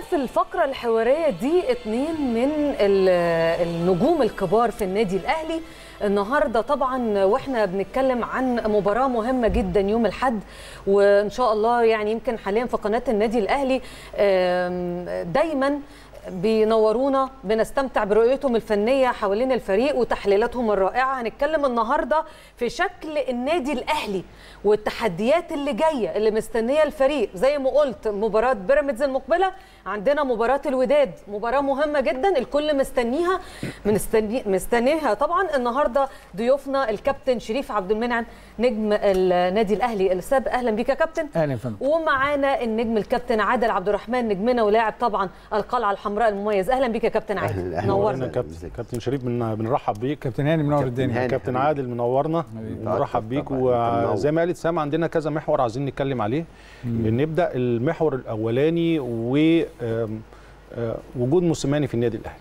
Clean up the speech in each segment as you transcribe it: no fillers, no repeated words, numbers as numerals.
معانا في الفقرة الحوارية دي اتنين من النجوم الكبار في النادي الأهلي النهاردة. طبعا واحنا بنتكلم عن مباراة مهمة جدا يوم الأحد، وإن شاء الله يعني يمكن حاليا في قناة النادي الأهلي دايما بينورونا، بنستمتع برؤيتهم الفنية حوالين الفريق وتحليلاتهم الرائعة. هنتكلم النهاردة في شكل النادي الأهلي والتحديات اللي جاية اللي مستنية الفريق. زي ما قلت مباراة بيراميدز المقبلة، عندنا مباراة الوداد، مباراة مهمة جدا الكل مستنيها مستنيها طبعا. النهاردة ضيوفنا الكابتن شريف عبد المنعم نجم النادي الأهلي السابق، أهلا بيك يا كابتن. أهلا فندم. ومعانا النجم الكابتن عادل عبد الرحمن، نجمنا ولاعب طبعا القلعة الحمراء المميز، اهلا بيك يا كابتن عادل. نورنا كابتن شريف، بنرحب بيك. كابتن هاني منور الدنيا. كابتن عادل منورنا، بنرحب بيك. وزي ما قالت سام عندنا كذا محور عايزين نتكلم عليه. نبدا المحور الاولاني ووجود موسيماني في النادي الاهلي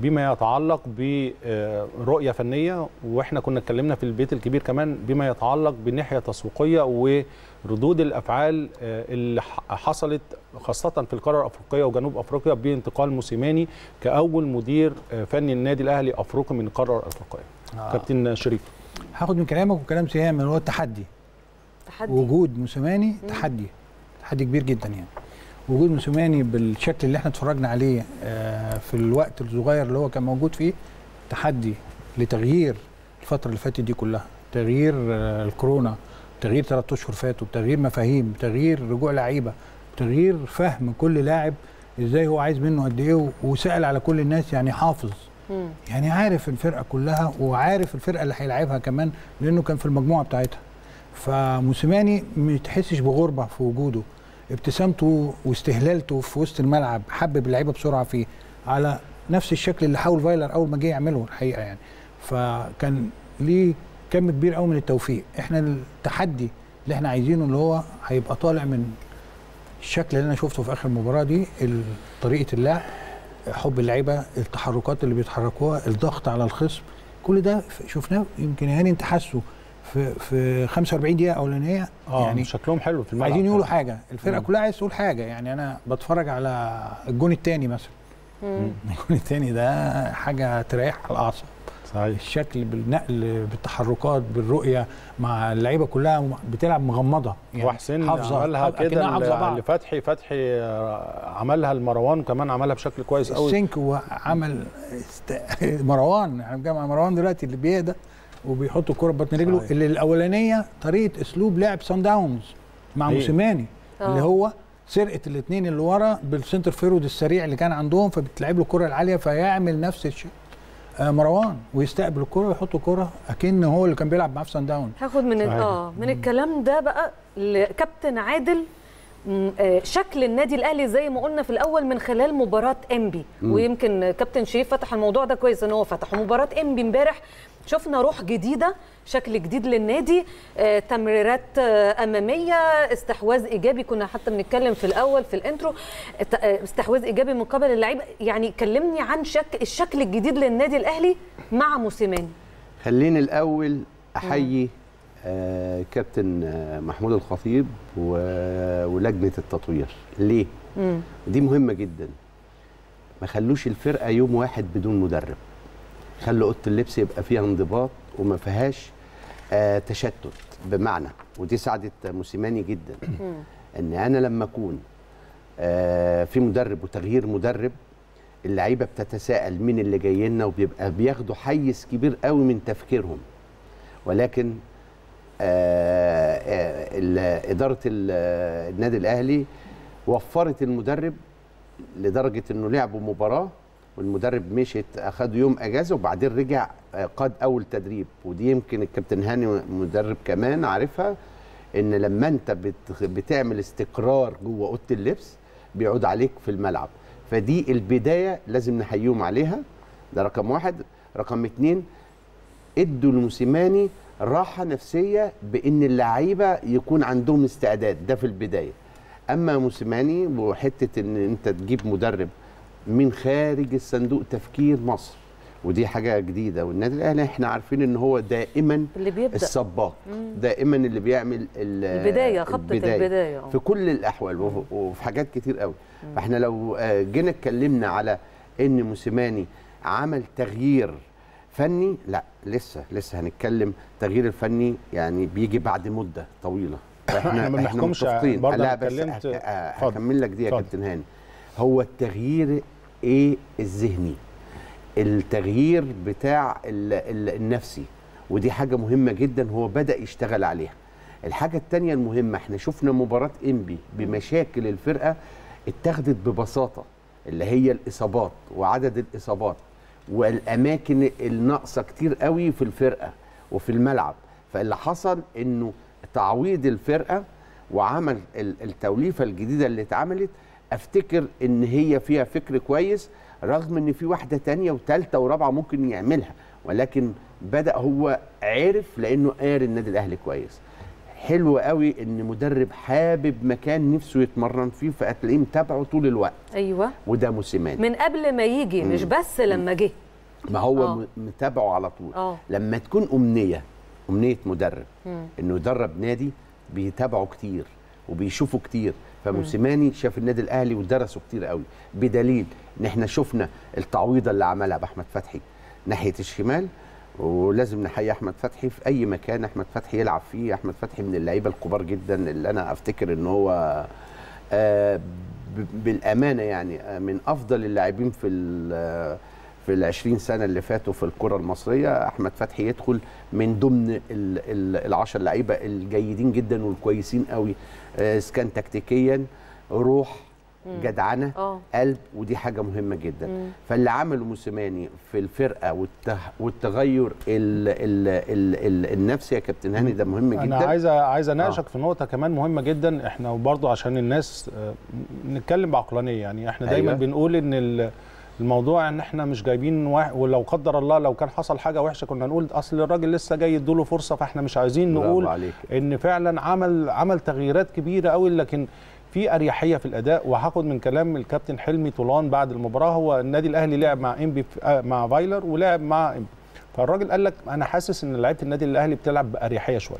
بما يتعلق برؤيه فنيه، واحنا كنا اتكلمنا في البيت الكبير كمان بما يتعلق بناحيه تسويقيه وردود الافعال اللي حصلت خاصه في القاره الافريقيه وجنوب افريقيا بانتقال موسيماني كاول مدير فني النادي الاهلي افريقي من القاره الافريقيه. كابتن شريف، هاخد من كلامك وكلام سهام اللي هو التحدي. وجود موسيماني تحدي كبير جدا، يعني وجود موسيماني بالشكل اللي احنا اتفرجنا عليه في الوقت الصغير اللي هو كان موجود فيه تحدي لتغيير الفتره اللي فاتت دي كلها، تغيير الكورونا، تغيير 3 اشهر فاتوا، تغيير مفاهيم، تغيير رجوع لعيبه، تغيير فهم كل لاعب ازاي هو عايز منه قد ايه، وسال على كل الناس يعني حافظ يعني عارف الفرقه كلها وعارف الفرقه اللي هيلاعبها كمان لانه كان في المجموعه بتاعتها. فموسيماني ما تحسش بغربه في وجوده، ابتسامته واستهلالته في وسط الملعب حبب اللعيبه بسرعه فيه، على نفس الشكل اللي حاول فايلر اول ما جه يعمله الحقيقه يعني. فكان ليه كم كبير قوي من التوفيق. احنا التحدي اللي احنا عايزينه اللي هو هيبقى طالع من الشكل اللي انا شفته في اخر المباراه دي، طريقه اللعب، حب اللعيبه، التحركات اللي بيتحركوها، الضغط على الخصم، كل ده شفناه. يمكن هاني انت حاسه في 45 دقيقه اولانيه يعني شكلهم حلو في الملعب، عايزين يقولوا حاجه، الفرقه كلها عايز تقول حاجه. يعني انا بتفرج على الجون الثاني مثلا، الجون الثاني ده حاجه تريح الاعصاب صحيح. الشكل بالنقل بالتحركات بالرؤيه مع اللعيبه كلها بتلعب مغمضه يعني، وحسين عملها كده لفتحي، فتحي عملها لمروان كمان، عملها بشكل كويس قوي السينك، وعمل مروان احنا بنتكلم عن مروان دلوقتي اللي بيهدى وبيحط الكره ببطن رجله. اللي الاولانيه طريقه اسلوب لعب صن داونز مع موسيماني اللي هو سرقه الاثنين اللي ورا بالسنتر فيرود السريع اللي كان عندهم، فبتلعب له الكره العاليه فيعمل نفس الشيء مروان ويستقبل الكره ويحط الكره اكن هو اللي كان بيلعب معاه في صن داونز. هاخد من من الكلام ده بقى لكابتن عادل شكل النادي الاهلي زي ما قلنا في الاول من خلال مباراه إمبي، ويمكن كابتن شريف فتح الموضوع ده كويس ان هو فتحه. مباراه إمبي امبارح شفنا روح جديدة، شكل جديد للنادي، تمريرات أمامية، استحواذ إيجابي، كنا حتى بنتكلم في الأول في الانترو استحواذ إيجابي من قبل اللعيبة. يعني كلمني عن الشكل الجديد للنادي الأهلي مع موسيماني. خليني الأول أحيي كابتن محمود الخطيب ولجنة التطوير. ليه؟ دي مهمة جدا. ما خلوش الفرقة يوم واحد بدون مدرب، خلوا اوضه اللبس يبقى فيها انضباط وما فيهاش تشتت بمعنى، ودي ساعدت موسيماني جدا. ان انا لما اكون في مدرب وتغيير مدرب اللعيبه بتتساءل مين اللي جاي لنا، وبيبقى بياخدوا حيز كبير قوي من تفكيرهم. ولكن اداره النادي الاهلي وفرت المدرب لدرجه انه لعبوا مباراه والمدرب مشيت، اخدوا يوم اجازه وبعدين رجع قاد اول تدريب. ودي يمكن الكابتن هاني مدرب كمان عارفها، ان لما انت بتعمل استقرار جوه اوضه اللبس بيعود عليك في الملعب. فدي البدايه لازم نحييهم عليها، ده رقم واحد. رقم 2 ادوا لموسيماني راحه نفسيه بان اللعيبه يكون عندهم استعداد، ده في البدايه. اما موسيماني وحته ان انت تجيب مدرب من خارج الصندوق، تفكير مصر ودي حاجه جديده. والنادي الاهلي احنا عارفين ان هو دائما السباق، دائما اللي بيعمل البدايه، خطه البدايه في كل الاحوال وفي حاجات كتير قوي. فاحنا لو جينا اتكلمنا على ان موسيماني عمل تغيير فني، لا لسه هنتكلم. التغيير الفني يعني بيجي بعد مده طويله، احنا ما بنحكمش برضه. لا بس هكمل لك دي يا كابتن هاني. هو التغيير ايه؟ الذهني، التغيير بتاع النفسي، ودي حاجه مهمه جدا هو بدا يشتغل عليها. الحاجه الثانيه المهمه، احنا شفنا مباراه إمبي بمشاكل الفرقه اتخذت ببساطه، اللي هي الاصابات وعدد الاصابات والاماكن الناقصه كتير قوي في الفرقه وفي الملعب. فاللي حصل انه تعويض الفرقه وعمل التوليفه الجديده اللي اتعملت، افتكر ان هي فيها فكر كويس، رغم ان في واحده تانية وثالثه ورابعه ممكن يعملها، ولكن بدا هو عارف لانه قاري النادي الاهلي كويس. حلو قوي ان مدرب حابب مكان نفسه يتمرن فيه، فهتلاقيه متابعه طول الوقت. ايوه، وده موسيماني من قبل ما يجي، مش بس لما جه، ما هو متابعه على طول. لما تكون امنيه مدرب انه يدرب نادي بيتابعه كتير وبيشوفه كتير، فموسيماني شاف النادي الاهلي ودرسه كتير قوي، بدليل ان احنا شفنا التعويضه اللي عملها باحمد فتحي ناحيه الشمال. ولازم نحيي احمد فتحي في اي مكان احمد فتحي يلعب فيه. احمد فتحي من اللعيبه الكبار جدا اللي انا افتكر ان هو بالامانه يعني من افضل اللاعبين في ال 20 سنه اللي فاتوا في الكره المصريه. احمد فتحي يدخل من ضمن ال10 لعيبه الجيدين جدا والكويسين قوي، كان تكتيكيا، روح، جدعنه، قلب، ودي حاجه مهمه جدا. فاللي عمله موسيماني في الفرقه والتغير النفسي يا كابتن هاني ده مهم جدا. انا عايز اناقشك في نقطه كمان مهمه جدا، احنا وبرضه عشان الناس نتكلم بعقلانيه. يعني احنا دايما بنقول ان الموضوع ان احنا مش جايبين ولو قدر الله لو كان حصل حاجه وحشه كنا نقول اصل الراجل لسه جاي يدوله فرصه. فاحنا مش عايزين نقول ان فعلا عمل تغييرات كبيره قوي، لكن في اريحيه في الاداء. وهاخد من كلام الكابتن حلمي طولان بعد المباراه، هو النادي الاهلي لعب مع إمبي مع فايلر ولعب مع إمبي، فالراجل قال لك انا حاسس ان لعيبه النادي الاهلي بتلعب باريحيه شويه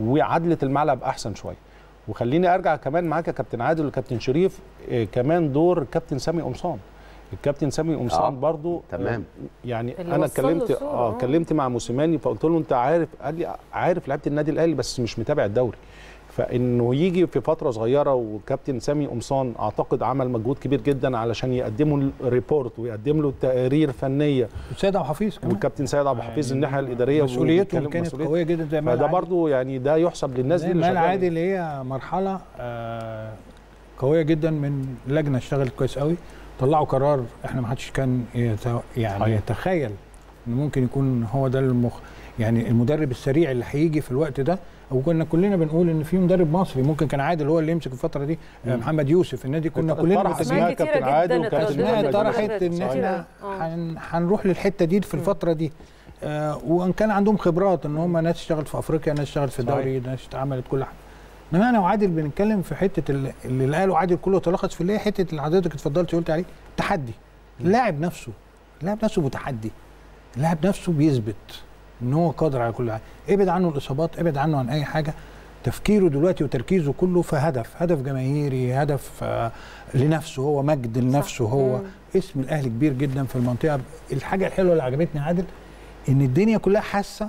وعدله الملعب احسن شويه. وخليني ارجع كمان معاك يا كابتن عادل والكابتن شريف، كمان دور الكابتن سامي قمصان. الكابتن سامي قمصان برضو تمام. يعني انا اتكلمت مع موسيماني فقلت له انت عارف، قال لي عارف لعيبه النادي الاهلي بس مش متابع الدوري. فانه يجي في فتره صغيره، والكابتن سامي قمصان اعتقد عمل مجهود كبير جدا علشان يقدم له ريبورت ويقدم له تقارير فنيه، سيد عبد الحفيظ كمان، والكابتن سيد عبد الحفيظ الناحيه الاداريه مسؤوليته كانت قويه جدا زي ما ده برضو يعني ده يحسب للناس دي اللي عادي اللي هي مرحله قويه جدا من لجنه اشتغلت كويس قوي، طلعوا قرار احنا ما حدش كان يتخيل ان ممكن يكون هو ده يعني المدرب السريع اللي هيجي في الوقت ده. وكنا كلنا بنقول ان في مدرب مصري ممكن كان عادل هو اللي يمسك الفتره دي، محمد يوسف النادي، كنا كلنا متفقين كابتن عادل وكابتن طرحت ان احنا هنروح للحته دي في الفتره دي. وان كان عندهم خبرات ان هم ناس اشتغلت في افريقيا، ناس اشتغلت في الدوري، ناس عملت كل حاجه. انما انا وعادل بنتكلم في حته اللي قاله عادل كله تلخص في اللي هي حته اللي حضرتك اتفضلت قلت عليه، تحدي اللاعب نفسه. اللاعب نفسه متحدي، اللاعب نفسه بيثبت ان هو قادر على كل حاجه. ابعد عنه الاصابات، ابعد عنه عن اي حاجه، تفكيره دلوقتي وتركيزه كله في هدف جماهيري، هدف لنفسه هو، مجد لنفسه هو. اسم الاهلي كبير جدا في المنطقه. الحاجه الحلوه اللي عجبتني عادل ان الدنيا كلها حاسه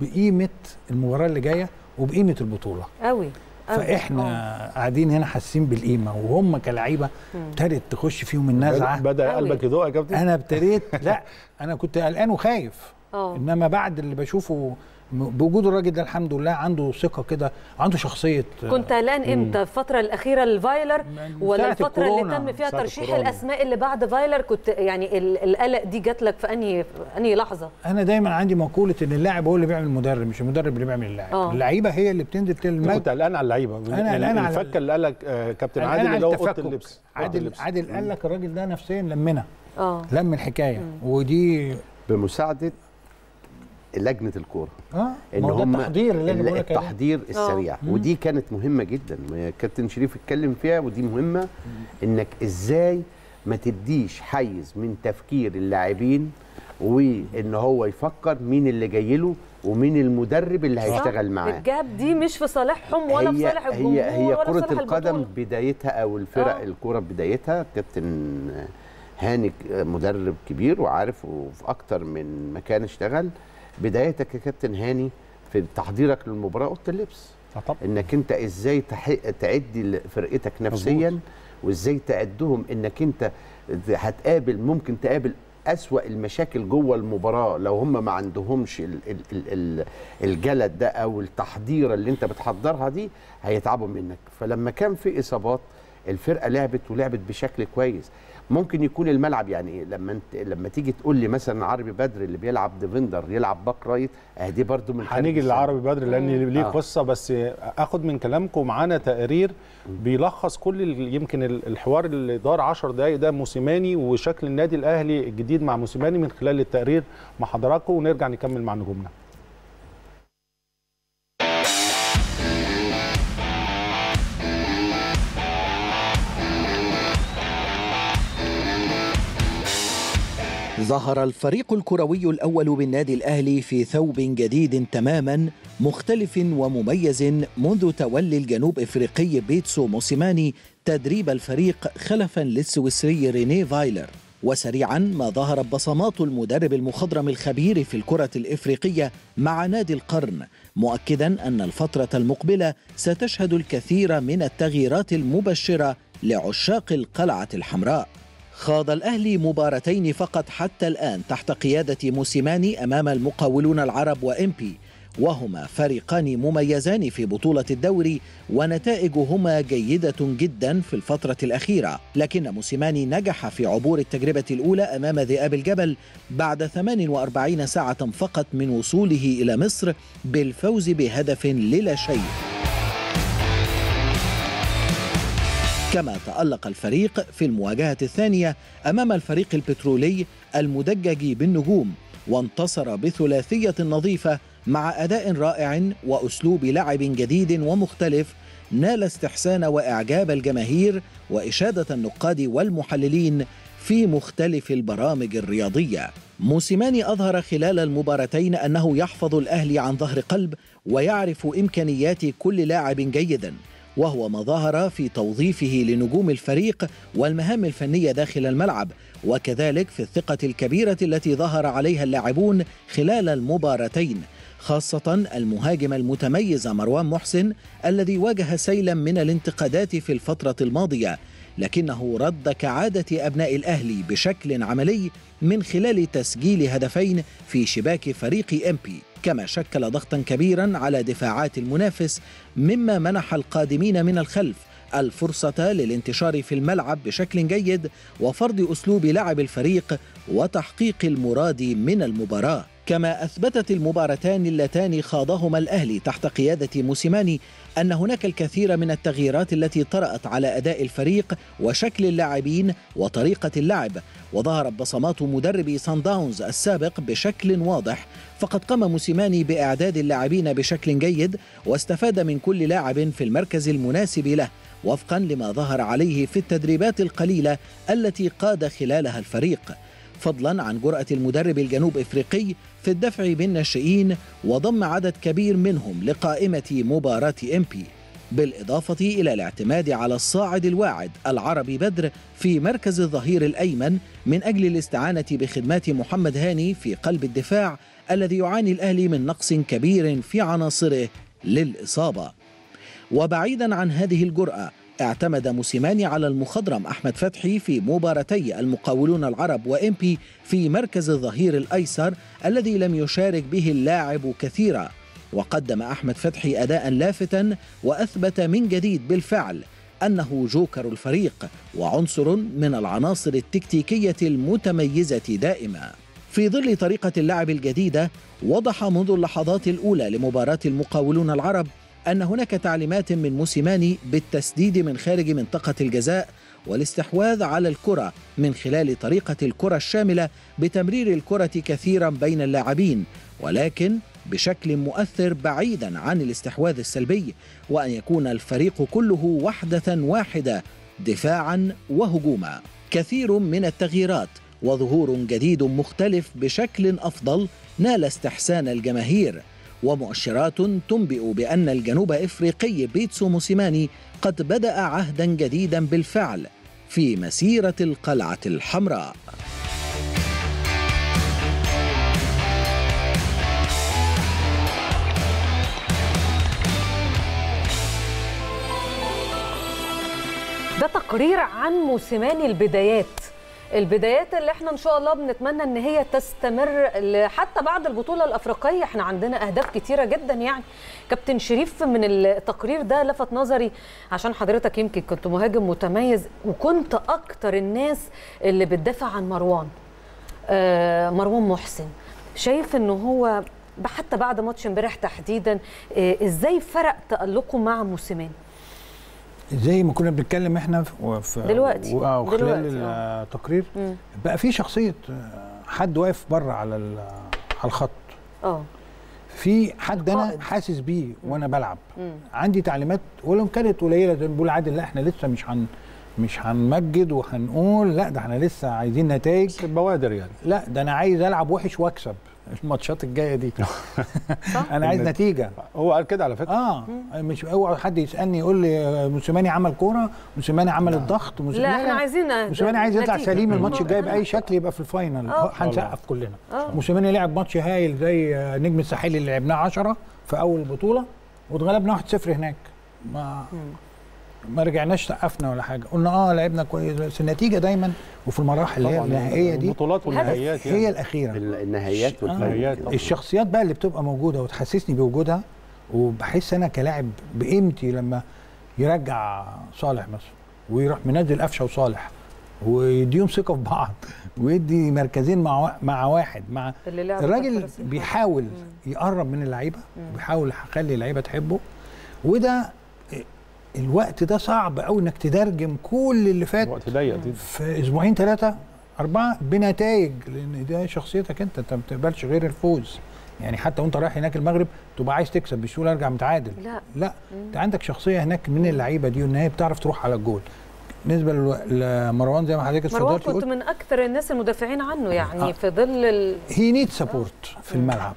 بقيمه المباراه اللي جايه وبقيمه البطوله قوي. فاحنا قاعدين هنا حاسين بالقيمه، وهم كلاعيبه ابتدت تخش فيهم النزعه. بدا قلبك يدق يا كابتن؟ انا ابتديت لا انا كنت قلقان وخايف، انما بعد اللي بشوفه بوجود الراجل ده الحمد لله عنده ثقه كده، عنده شخصيه. كنت قلقان امتى؟ الفتره الاخيره لفايلر ولا الفتره اللي تم فيها ترشيح الكورونا. الاسماء اللي بعد فايلر كنت يعني القلق دي جات لك في انهي لحظه؟ انا دايما عندي مقوله ان اللاعب هو اللي بيعمل المدرب، مش المدرب اللي بيعمل اللاعب. اللعيبه هي اللي بتنزل تلمع. كنت قلقان على اللعيبه، انا قلقان على الفكه اللي قالك كابتن عادل اللي هو اوضه اللبس. عادل قال لك الراجل ده نفسيا لمنا لم الحكايه، ودي بمساعده لجنه الكوره. ان هم التحضير السريع، ودي كانت مهمه جدا. كابتن شريف اتكلم فيها ودي مهمه، انك ازاي ما تديش حيز من تفكير اللاعبين وان هو يفكر مين اللي جاي له ومين المدرب اللي هيشتغل معاه. الجاب دي مش في صالحهم ولا في صالح الجمهور ولا في صالح البطولة. هي كرة القدم بدايتها او الفرق الكرة بدايتها كابتن هاني مدرب كبير وعارف وفي اكتر من مكان اشتغل. بدايتك يا كابتن هاني في تحضيرك للمباراة اوضة اللبس. طبعا. انك انت ازاي تعدي فرقتك نفسيا مزبوط. وازاي تعدهم انك انت هتقابل ممكن تقابل أسوأ المشاكل جوه المباراة لو هم ما عندهمش الجلد ده أو التحضير اللي أنت بتحضرها دي هيتعبوا منك. فلما كان في إصابات الفرقة لعبت ولعبت بشكل كويس. ممكن يكون الملعب يعني إيه لما تيجي تقول لي مثلا العربي بدري اللي بيلعب ديفندر يلعب باك رايت دي برده من هنيجي للعربي بدري لأن ليه قصة. بس آخد من كلامكم معانا تقرير بيلخص كل يمكن الحوار اللي دار 10 دقايق ده موسيماني وشكل النادي الأهلي الجديد مع موسيماني من خلال التقرير مع حضراتكم ونرجع نكمل مع نجومنا. ظهر الفريق الكروي الأول بالنادي الأهلي في ثوب جديد تماما مختلف ومميز منذ تولي الجنوب إفريقي بيتسو موسيماني تدريب الفريق خلفا للسويسري رينيه فايلر. وسريعا ما ظهرت بصمات المدرب المخضرم الخبير في الكرة الإفريقية مع نادي القرن مؤكدا أن الفترة المقبلة ستشهد الكثير من التغييرات المبشرة لعشاق القلعة الحمراء. خاض الأهلي مباراتين فقط حتى الآن تحت قيادة موسيماني أمام المقاولون العرب وإمبي وهما فريقان مميزان في بطولة الدوري ونتائجهما جيدة جدا في الفترة الأخيرة. لكن موسيماني نجح في عبور التجربة الأولى أمام ذئاب الجبل بعد 48 ساعة فقط من وصوله إلى مصر بالفوز بهدف للا شيء. كما تألق الفريق في المواجهة الثانية أمام الفريق البترولي المدجج بالنجوم وانتصر بثلاثية نظيفة مع أداء رائع وأسلوب لعب جديد ومختلف نال استحسان وإعجاب الجماهير وإشادة النقاد والمحللين في مختلف البرامج الرياضية. موسيماني أظهر خلال المباراتين أنه يحفظ الأهلي عن ظهر قلب ويعرف إمكانيات كل لاعب جيداً وهو ما ظهر في توظيفه لنجوم الفريق والمهام الفنية داخل الملعب وكذلك في الثقة الكبيرة التي ظهر عليها اللاعبون خلال المباراتين خاصة المهاجم المتميز مروان محسن الذي واجه سيلا من الانتقادات في الفترة الماضية لكنه رد كعادة أبناء الأهلي بشكل عملي من خلال تسجيل هدفين في شباك فريق إمبي كما شكل ضغطا كبيرا على دفاعات المنافس مما منح القادمين من الخلف الفرصة للانتشار في الملعب بشكل جيد وفرض أسلوب لعب الفريق وتحقيق المراد من المباراة. كما أثبتت المباراتان اللتان خاضهما الأهلي تحت قيادة موسيماني أن هناك الكثير من التغييرات التي طرأت على أداء الفريق وشكل اللاعبين وطريقة اللعب وظهرت بصمات مدرب صن داونز السابق بشكل واضح. فقد قام موسيماني بإعداد اللاعبين بشكل جيد واستفاد من كل لاعب في المركز المناسب له وفقا لما ظهر عليه في التدريبات القليلة التي قاد خلالها الفريق فضلا عن جرأة المدرب الجنوب إفريقي في الدفع بالناشئين وضم عدد كبير منهم لقائمة مباراة إمبي بالإضافة إلى الاعتماد على الصاعد الواعد العربي بدر في مركز الظهير الأيمن من أجل الاستعانة بخدمات محمد هاني في قلب الدفاع الذي يعاني الأهلي من نقص كبير في عناصره للإصابة. وبعيدا عن هذه الجرأة اعتمد موسيماني على المخضرم أحمد فتحي في مباراتي المقاولون العرب وإمبي في مركز الظهير الأيسر الذي لم يشارك به اللاعب كثيرا وقدم أحمد فتحي أداء لافتا وأثبت من جديد بالفعل أنه جوكر الفريق وعنصر من العناصر التكتيكية المتميزة دائما. في ظل طريقة اللعب الجديدة وضح منذ اللحظات الأولى لمباراة المقاولون العرب أن هناك تعليمات من موسيماني بالتسديد من خارج منطقة الجزاء والاستحواذ على الكرة من خلال طريقة الكرة الشاملة بتمرير الكرة كثيرا بين اللاعبين ولكن بشكل مؤثر بعيدا عن الاستحواذ السلبي وأن يكون الفريق كله وحدة واحدة دفاعا وهجوما. كثير من التغييرات وظهور جديد مختلف بشكل أفضل نال استحسان الجماهير، ومؤشرات تنبئ بأن الجنوب إفريقي بيتسو موسيماني قد بدأ عهدا جديدا بالفعل في مسيرة القلعة الحمراء. ده تقرير عن موسيماني، البدايات اللي احنا ان شاء الله بنتمنى ان هي تستمر حتى بعد البطولة الأفريقية. احنا عندنا اهداف كتيرة جدا. يعني كابتن شريف، من التقرير ده لفت نظري عشان حضرتك يمكن كنت مهاجم متميز وكنت اكتر الناس اللي بتدافع عن مروان محسن. شايف ان هو حتى بعد ماتش امبارح تحديدا ازاي فرق تألقه مع موسيماني؟ زي ما كنا بنتكلم احنا دلوقتي وخلال التقرير بقى في شخصيه حد واقف بره على الخط، في حد انا حاسس بيه وانا بلعب، عندي تعليمات ولو كانت قليله زي ما بيقول عادل. لا احنا لسه مش هنمجد وهنقول لا ده احنا لسه عايزين نتائج بوادر، يعني لا ده انا عايز العب وحش واكسب الماتشات الجايه دي. انا عايز نتيجه. هو قال كده على فكره. مش اوعى حد يسالني يقول لي موسيماني عمل كوره، موسيماني عمل الضغط، موسيماني لا احنا عايزين موسيماني عايز يطلع سليم الماتش الجاي باي شكل، يبقى في الفاينل هنسقف كلنا. موسيماني لعب ماتش هايل زي نجم الساحل اللي لعبناه 10 في اول البطوله واتغلبنا 1-0 هناك، ما رجعناش سقفنا ولا حاجه، قلنا لعبنا كويس، بس النتيجه دايما وفي المراحل اللي هي النهائيه دي البطولات والنهائيات هي الاخيره، النهائيات والنهائيات الشخصيات بقى اللي بتبقى موجوده وتحسسني بوجودها، وبحس انا كلاعب بقيمتي لما يرجع صالح مثلا ويروح منزل قفشه وصالح ويديهم ثقه في بعض ويدي مركزين مع واحد، مع الراجل بيحاول يقرب من اللعيبه وبيحاول يخلي اللعيبه تحبه. وده الوقت ده صعب قوي انك تترجم كل اللي فات في اسبوعين 3 4 بنتائج، لان ده شخصيتك انت ما بتقبلش غير الفوز. يعني حتى وانت رايح هناك المغرب تبقى عايز تكسب بسهوله، ارجع متعادل، لا انت عندك شخصيه هناك من اللعيبه دي ان هي بتعرف تروح على الجول. بالنسبه لمروان زي ما حضرتك اتفضلت، مروان كنت من اكثر الناس المدافعين عنه، يعني في ظل هي نيد سبورت في الملعب.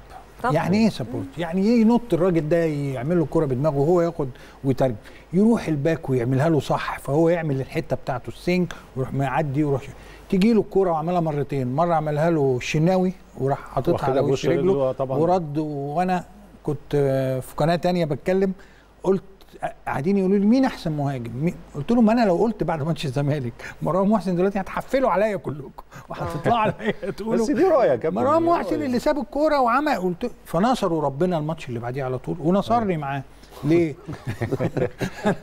يعني ايه سبورت؟ يعني ايه ينط الراجل ده يعمل له الكوره بدماغه وهو ياخد ويترجم، يروح الباك ويعملها له صح، فهو يعمل الحته بتاعته السينك ويروح معدي ويروح تيجي له الكوره وعملها مرتين، مره عملها له الشناوي وراح حاططها على وش رجله ورد. وانا كنت في قناه ثانيه بتكلم، قلت قاعدين يقولوا لي مين احسن مهاجم؟ قلت لهم انا لو قلت بعد ماتش الزمالك مروان محسن دلوقتي هتحفلوا عليا كلكم وهتطلعوا عليا تقولوا بس دي رؤيه مروان محسن اللي ساب الكوره وعمل. قلت فنصروا ربنا الماتش اللي بعديه على طول ونصرني معاه ليه؟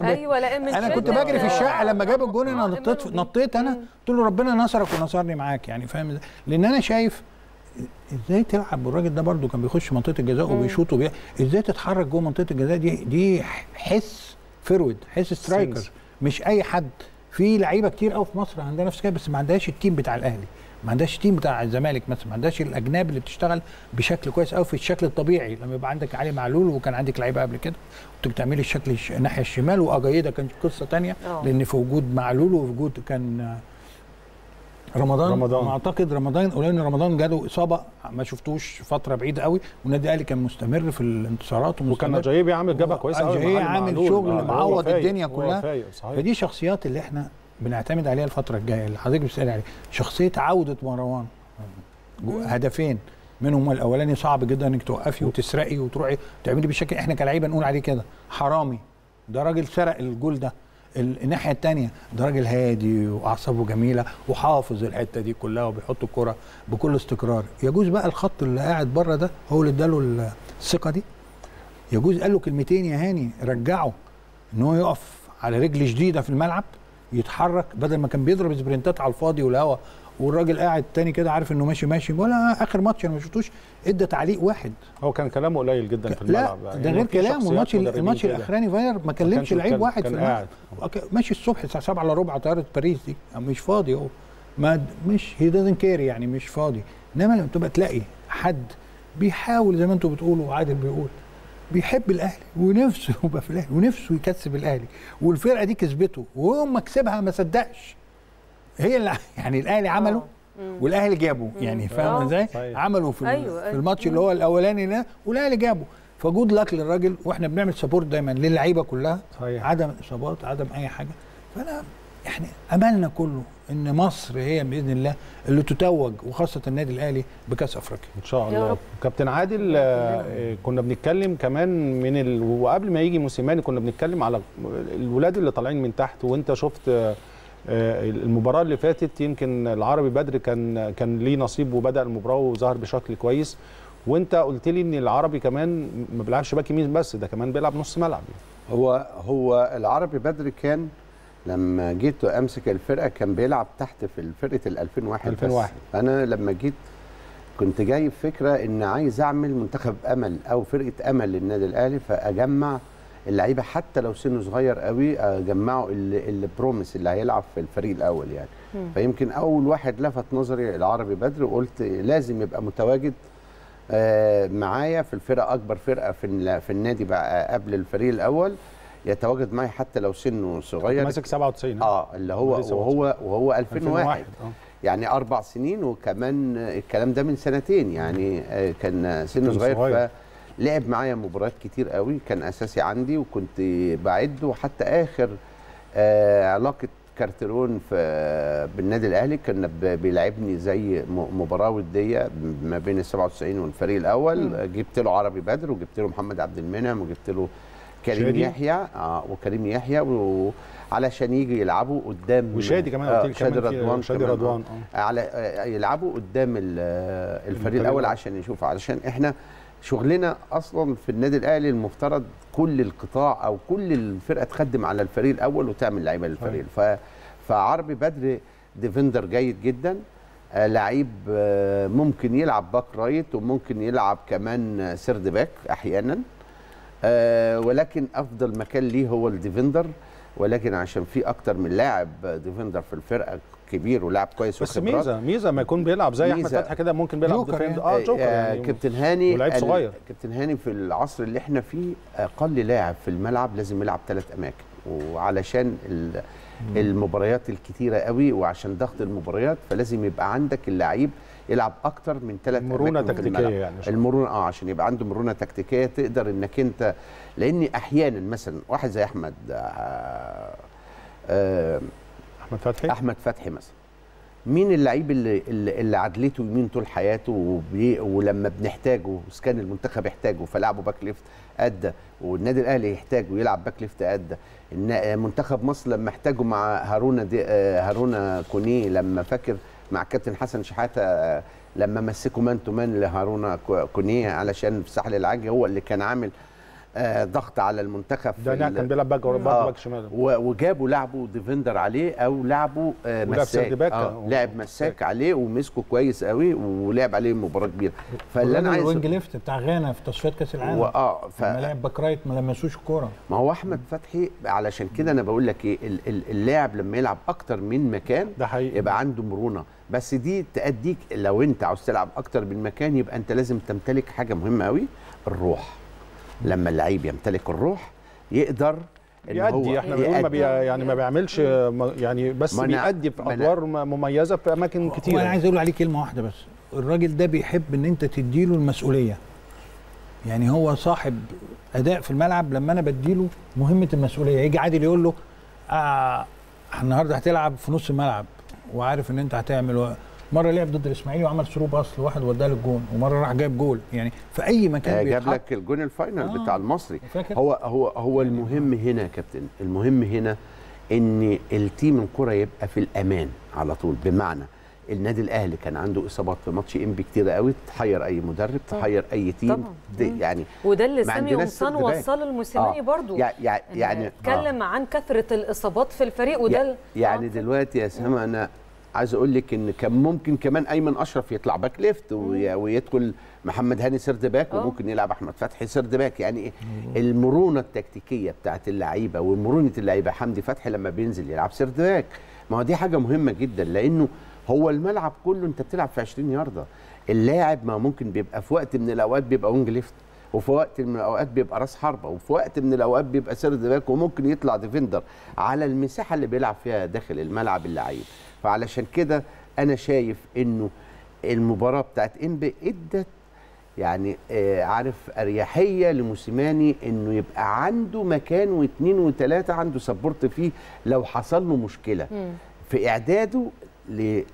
ايوه لان من انا كنت بجري في الشقه لما جاب الجون، انا نطيت انا قلت له ربنا نصرك ونصرني معاك، يعني فاهم ازاي؟ لان انا شايف ازاي تلعب والراجل ده برده كان بيخش منطقه الجزاء وبيشوط ازاي تتحرك جوه منطقه الجزاء دي حس فرود، حس سترايكر، مش اي حد. في لعيبه كتير قوي في مصر عندها نفس كده، بس ما عندهاش التيم بتاع الاهلي، ما عندهاش التيم بتاع الزمالك مثلا، ما عندهاش الاجناب اللي بتشتغل بشكل كويس قوي في الشكل الطبيعي. لما يبقى عندك علي معلول وكان عندك لعيبه قبل كده كنت بتعملي الشكل ناحيه الشمال، واجايده كانت قصه ثانيه لان في وجود معلول وفي وجود كان رمضان. اعتقد رمضان قليل ان رمضان جاله اصابه ما شفتوش فتره بعيده قوي، والنادي الاهلي كان مستمر في الانتصارات وكان جايبي عامل جبهه كويسه قوي، جايبي عامل شغل معوض الدنيا كلها. فدي شخصيات اللي احنا بنعتمد عليها الفتره الجايه اللي حضرتك بتسالي عليها، شخصيه عوده مروان. هدفين منهم الاولاني صعب جدا انك توقفي وتسرقي وتروحي تعملي بشكل احنا كلاعيبه نقول عليه كده حرامي، ده راجل سرق الجول ده. الناحيه الثانيه ده راجل هادي واعصابه جميله وحافظ الحته دي كلها وبيحط الكره بكل استقرار. يجوز بقى الخط اللي قاعد بره ده هو اللي اداله الثقه دي، يجوز قال له كلمتين يا هاني رجعه ان هو يقف على رجل شديده في الملعب يتحرك، بدل ما كان بيضرب سبرنتات على الفاضي والهوا والراجل قاعد تاني كده عارف انه ماشي. ولا اخر ماتش انا ما شفتوش ادى تعليق واحد، هو كان كلامه قليل جدا في الملعب، لا ده غير كلامه. الماتش الاخراني فايلر ما كلمش لعيب واحد في الملعب، ماشي الصبح الساعه 7:15 طياره باريس دي مش فاضي، هو مش هي doesn't care يعني مش فاضي. انما لما تبقى تلاقي حد بيحاول زي ما انتم بتقولوا وعادل بيقول بيحب الاهلي ونفسه يبقى في الاهلي ونفسه يكسب الاهلي والفرقه دي كسبته وهو ما كسبها ما صدقش، هي اللي يعني الاهلي عمله والاهلي جابه، يعني فاهم ازاي؟ عملوا في الماتش اللي هو الاولاني ده والاهلي جابه، فجود لك للراجل، واحنا بنعمل سبورت دايما للعيبه كلها صحيح. عدم الاصابات، عدم اي حاجه، فانا احنا املنا كله ان مصر هي باذن الله اللي تتوج، وخاصه النادي الاهلي بكاس افريقيا ان شاء الله. كابتن عادل، كنا بنتكلم كمان من وقبل ما يجي موسيماني كنا بنتكلم على الولاد اللي طالعين من تحت، وانت شفت المباراه اللي فاتت يمكن العربي بدري كان ليه نصيب وبدا المباراه وظهر بشكل كويس، وانت قلت لي ان العربي كمان ما بيلعبش باك يمين بس، ده كمان بيلعب نص ملعب. هو العربي بدري كان لما جيت امسك الفرقه كان بيلعب تحت في فرقه ال 2001. انا لما جيت كنت جايب فكره ان عايز اعمل منتخب امل او فرقه امل للنادي الاهلي، فاجمع اللعيبه حتى لو سنه صغير قوي، اجمعوا البروميس اللي هيلعب في الفريق الاول يعني. فيمكن اول واحد لفت نظري العربي بدري، وقلت لازم يبقى متواجد معايا في الفرقه، اكبر فرقه في النادي بقى قبل الفريق الاول، يتواجد معي حتى لو سنه صغير. ماسك 97 اللي هو وهو 2001 يعني 4 سنين، وكمان الكلام ده من سنتين يعني، كان سنه صغير، فلعب معايا مباريات كتير قوي، كان اساسي عندي وكنت بعده، حتى اخر علاقه كارترون بالنادي الاهلي كان بيلعبني زي مباراه وديه ما بين ال 97 والفريق الاول، جبت له عربي بدر وجبت له محمد عبد المنعم وجبت له كريم يحيى وعلشان يجي يلعبوا قدام وشادي كمان شادي رضوان على يلعبوا قدام الفريق الاول عشان يشوف، علشان احنا شغلنا اصلا في النادي الاهلي المفترض كل القطاع او كل الفرقه تخدم على الفريق الاول وتعمل لعيبه للفريق. فعربي بدري ديفندر جيد جدا، لعيب ممكن يلعب باك رايت وممكن يلعب كمان سيرد باك احيانا، ولكن افضل مكان ليه هو الديفندر، ولكن عشان في اكتر من لاعب ديفندر في الفرقه كبير ولاعب كويس وخبرات، بس ميزه ما يكون بيلعب زي احمد فتحي كده، ممكن بيلعب ديفندر جوكر يعني. كابتن هاني ولاعب صغير، كابتن هاني في العصر اللي احنا فيه اقل لاعب في الملعب لازم يلعب 3 اماكن، وعلشان المباريات الكتيره قوي وعشان ضغط المباريات، فلازم يبقى عندك اللعيب يلعب اكتر من 3 اماكن، مرونه تكتيكيه يعني. المرونه عشان يبقى عنده مرونه تكتيكيه، تقدر انك انت، لان احيانا مثلا واحد زي احمد فتحي مثلا، مين اللعيب اللي عدلته يمين طول حياته، ولما بنحتاجه وسكان المنتخب يحتاجه فلعبه باك ليفت ادى، والنادي الاهلي يحتاجه يلعب باك ليفت ادى، منتخب مصر لما احتاجه مع هارونا كونيه، لما فاكر مع كابتن حسن شحاته لما مسكوا مان تو مان لهارونا كونيه علشان في ساحل العاج، هو اللي كان عامل ضغط على المنتخب، ده كان بيلعب باك شمال، وجابوا لعبوا ديفندر عليه او لعبوا مساك، لعب مساك عليه ومسكه كويس قوي ولعب عليه مباراه كبيره. فاللي انا عايز الوينج ليفت بتاع غانا في تصفيات كاس العالم لما لعب باك رايت ما لمسوش الكوره. ما هو احمد فتحي، علشان كده انا بقول لك ايه، اللاعب لما يلعب اكتر من مكان ده حقيقي يبقى عنده مرونه، بس دي تأديك لو انت عاوز تلعب اكتر من مكان، يبقى انت لازم تمتلك حاجه مهمه قوي، الروح. لما اللعيب يمتلك الروح يقدر يؤدي، احنا بنقول ما بيعملش يعني، بس بيأدي في ادوار مميزه في اماكن كتير. انا عايز اقول عليه كلمه واحده بس، الراجل ده بيحب ان انت تديله المسؤوليه، يعني هو صاحب اداء في الملعب. لما انا بديله مهمه المسؤوليه، يجي عادل يقول له النهارده هتلعب في نص الملعب وعارف ان انت هتعمل، مره لعب ضد الاسماعيلي وعمل ثرو باص لواحد وداه للجون، ومره راح جايب جول، يعني في اي مكان بيتحط. جاب لك الجون الفاينل بتاع المصري. هو المهم هنا يا كابتن، المهم هنا ان التيم الكره يبقى في الامان على طول. بمعنى النادي الاهلي كان عنده اصابات في ماتش إمبي كتير قوي، تحير اي مدرب، تحير اي تيم يعني، وده اللي سامي قمصان وصله لموسيماني برضو، يعني اتكلم عن كثره الاصابات في الفريق، وده يعني دلوقتي يا سامي انا عايز اقول لك ان كان ممكن كمان ايمن اشرف يطلع باك ليفت ويدخل محمد هاني سيرد باك، وممكن يلعب احمد فتحي سيرد باك، يعني المرونه التكتيكيه بتاعت اللعيبه ومرونه اللعيبه. حمدي فتحي لما بينزل يلعب سيرد باك، ما هو دي حاجه مهمه جدا، لانه هو الملعب كله انت بتلعب في 20 يارده، اللاعب ما ممكن بيبقى في وقت من الاوقات بيبقى وينج ليفت، وفي وقت من الاوقات بيبقى راس حربه، وفي وقت من الاوقات بيبقى سيرد باك، وممكن يطلع ديفندر على المساحه اللي بيلعب فيها داخل الملعب اللعيب. فعلشان كده انا شايف انه المباراه بتاعت إمبي ادت يعني عارف اريحيه لموسيماني انه يبقى عنده مكان واثنين وثلاثه عنده سبورت فيه لو حصل له مشكله في اعداده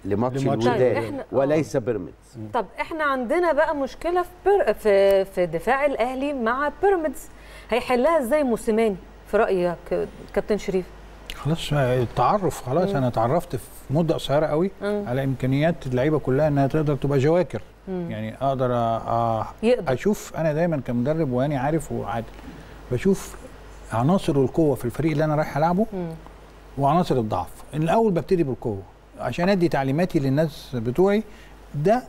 لماتش الوداد وليس بيراميدز. طب احنا عندنا بقى مشكله في دفاع الاهلي مع بيراميدز، هيحلها ازاي موسيماني في رايك كابتن شريف؟ خلاص التعرف، خلاص انا اتعرفت في مده قصيره قوي على امكانيات اللعيبه كلها انها تقدر تبقى جواكر، يعني اقدر اشوف. انا دايما كمدرب واني عارف وعادل بشوف عناصر القوه في الفريق اللي انا رايح العبه وعناصر الضعف. الاول ببتدي بالقوه عشان ادي تعليماتي للناس بتوعي، ده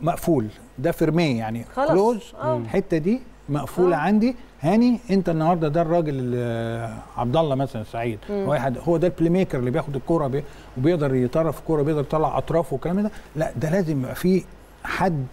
مقفول، ده فيرميه يعني كلوز، الحته دي مقفوله عندي. هاني انت النهارده ده الراجل عبد الله مثلا سعيد، هو ده البلاي ميكر اللي بياخد الكوره وبيقدر يطرف الكوره، بيقدر يطلع اطرافه والكلام ده. لا ده لازم يبقى فيه حد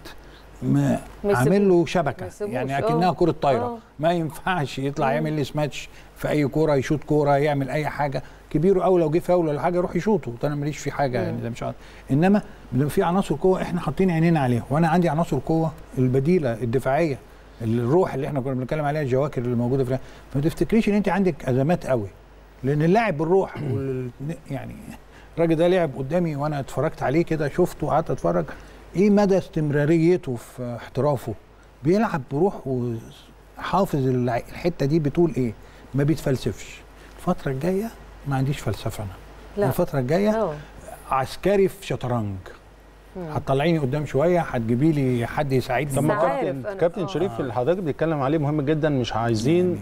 عامل له شبكه، يعني اكنها كره طايره، ما ينفعش يطلع يعمل لي سماتش في اي كوره، يشوط كوره، يعمل اي حاجه كبيره، او لو جه فاول ولا حاجه يروح يشوطه، انا ماليش في حاجه يعني ده مش عارف. انما في عناصر قوه احنا حاطين عينينا عليها، وانا عندي عناصر قوه البديله الدفاعيه، الروح اللي احنا كنا بنتكلم عليها، الجواكر اللي موجوده في. فما تفتكريش ان انت عندك ازمات قوي، لان اللاعب بالروح يعني الراجل ده لعب قدامي وانا اتفرجت عليه كده، شفته وقعدت اتفرج ايه مدى استمراريته في احترافه، بيلعب بروح وحافظ الحته دي بتقول ايه، ما بيتفلسفش. الفتره الجايه ما عنديش فلسفه انا، لا الفتره الجايه عسكري في شطرنج، هتطلعيني قدام شويه، هتجيبي لي حد يساعدني. طب كابتن شريف اللي حضرتك بتتكلم عليه مهم جدا، مش عايزين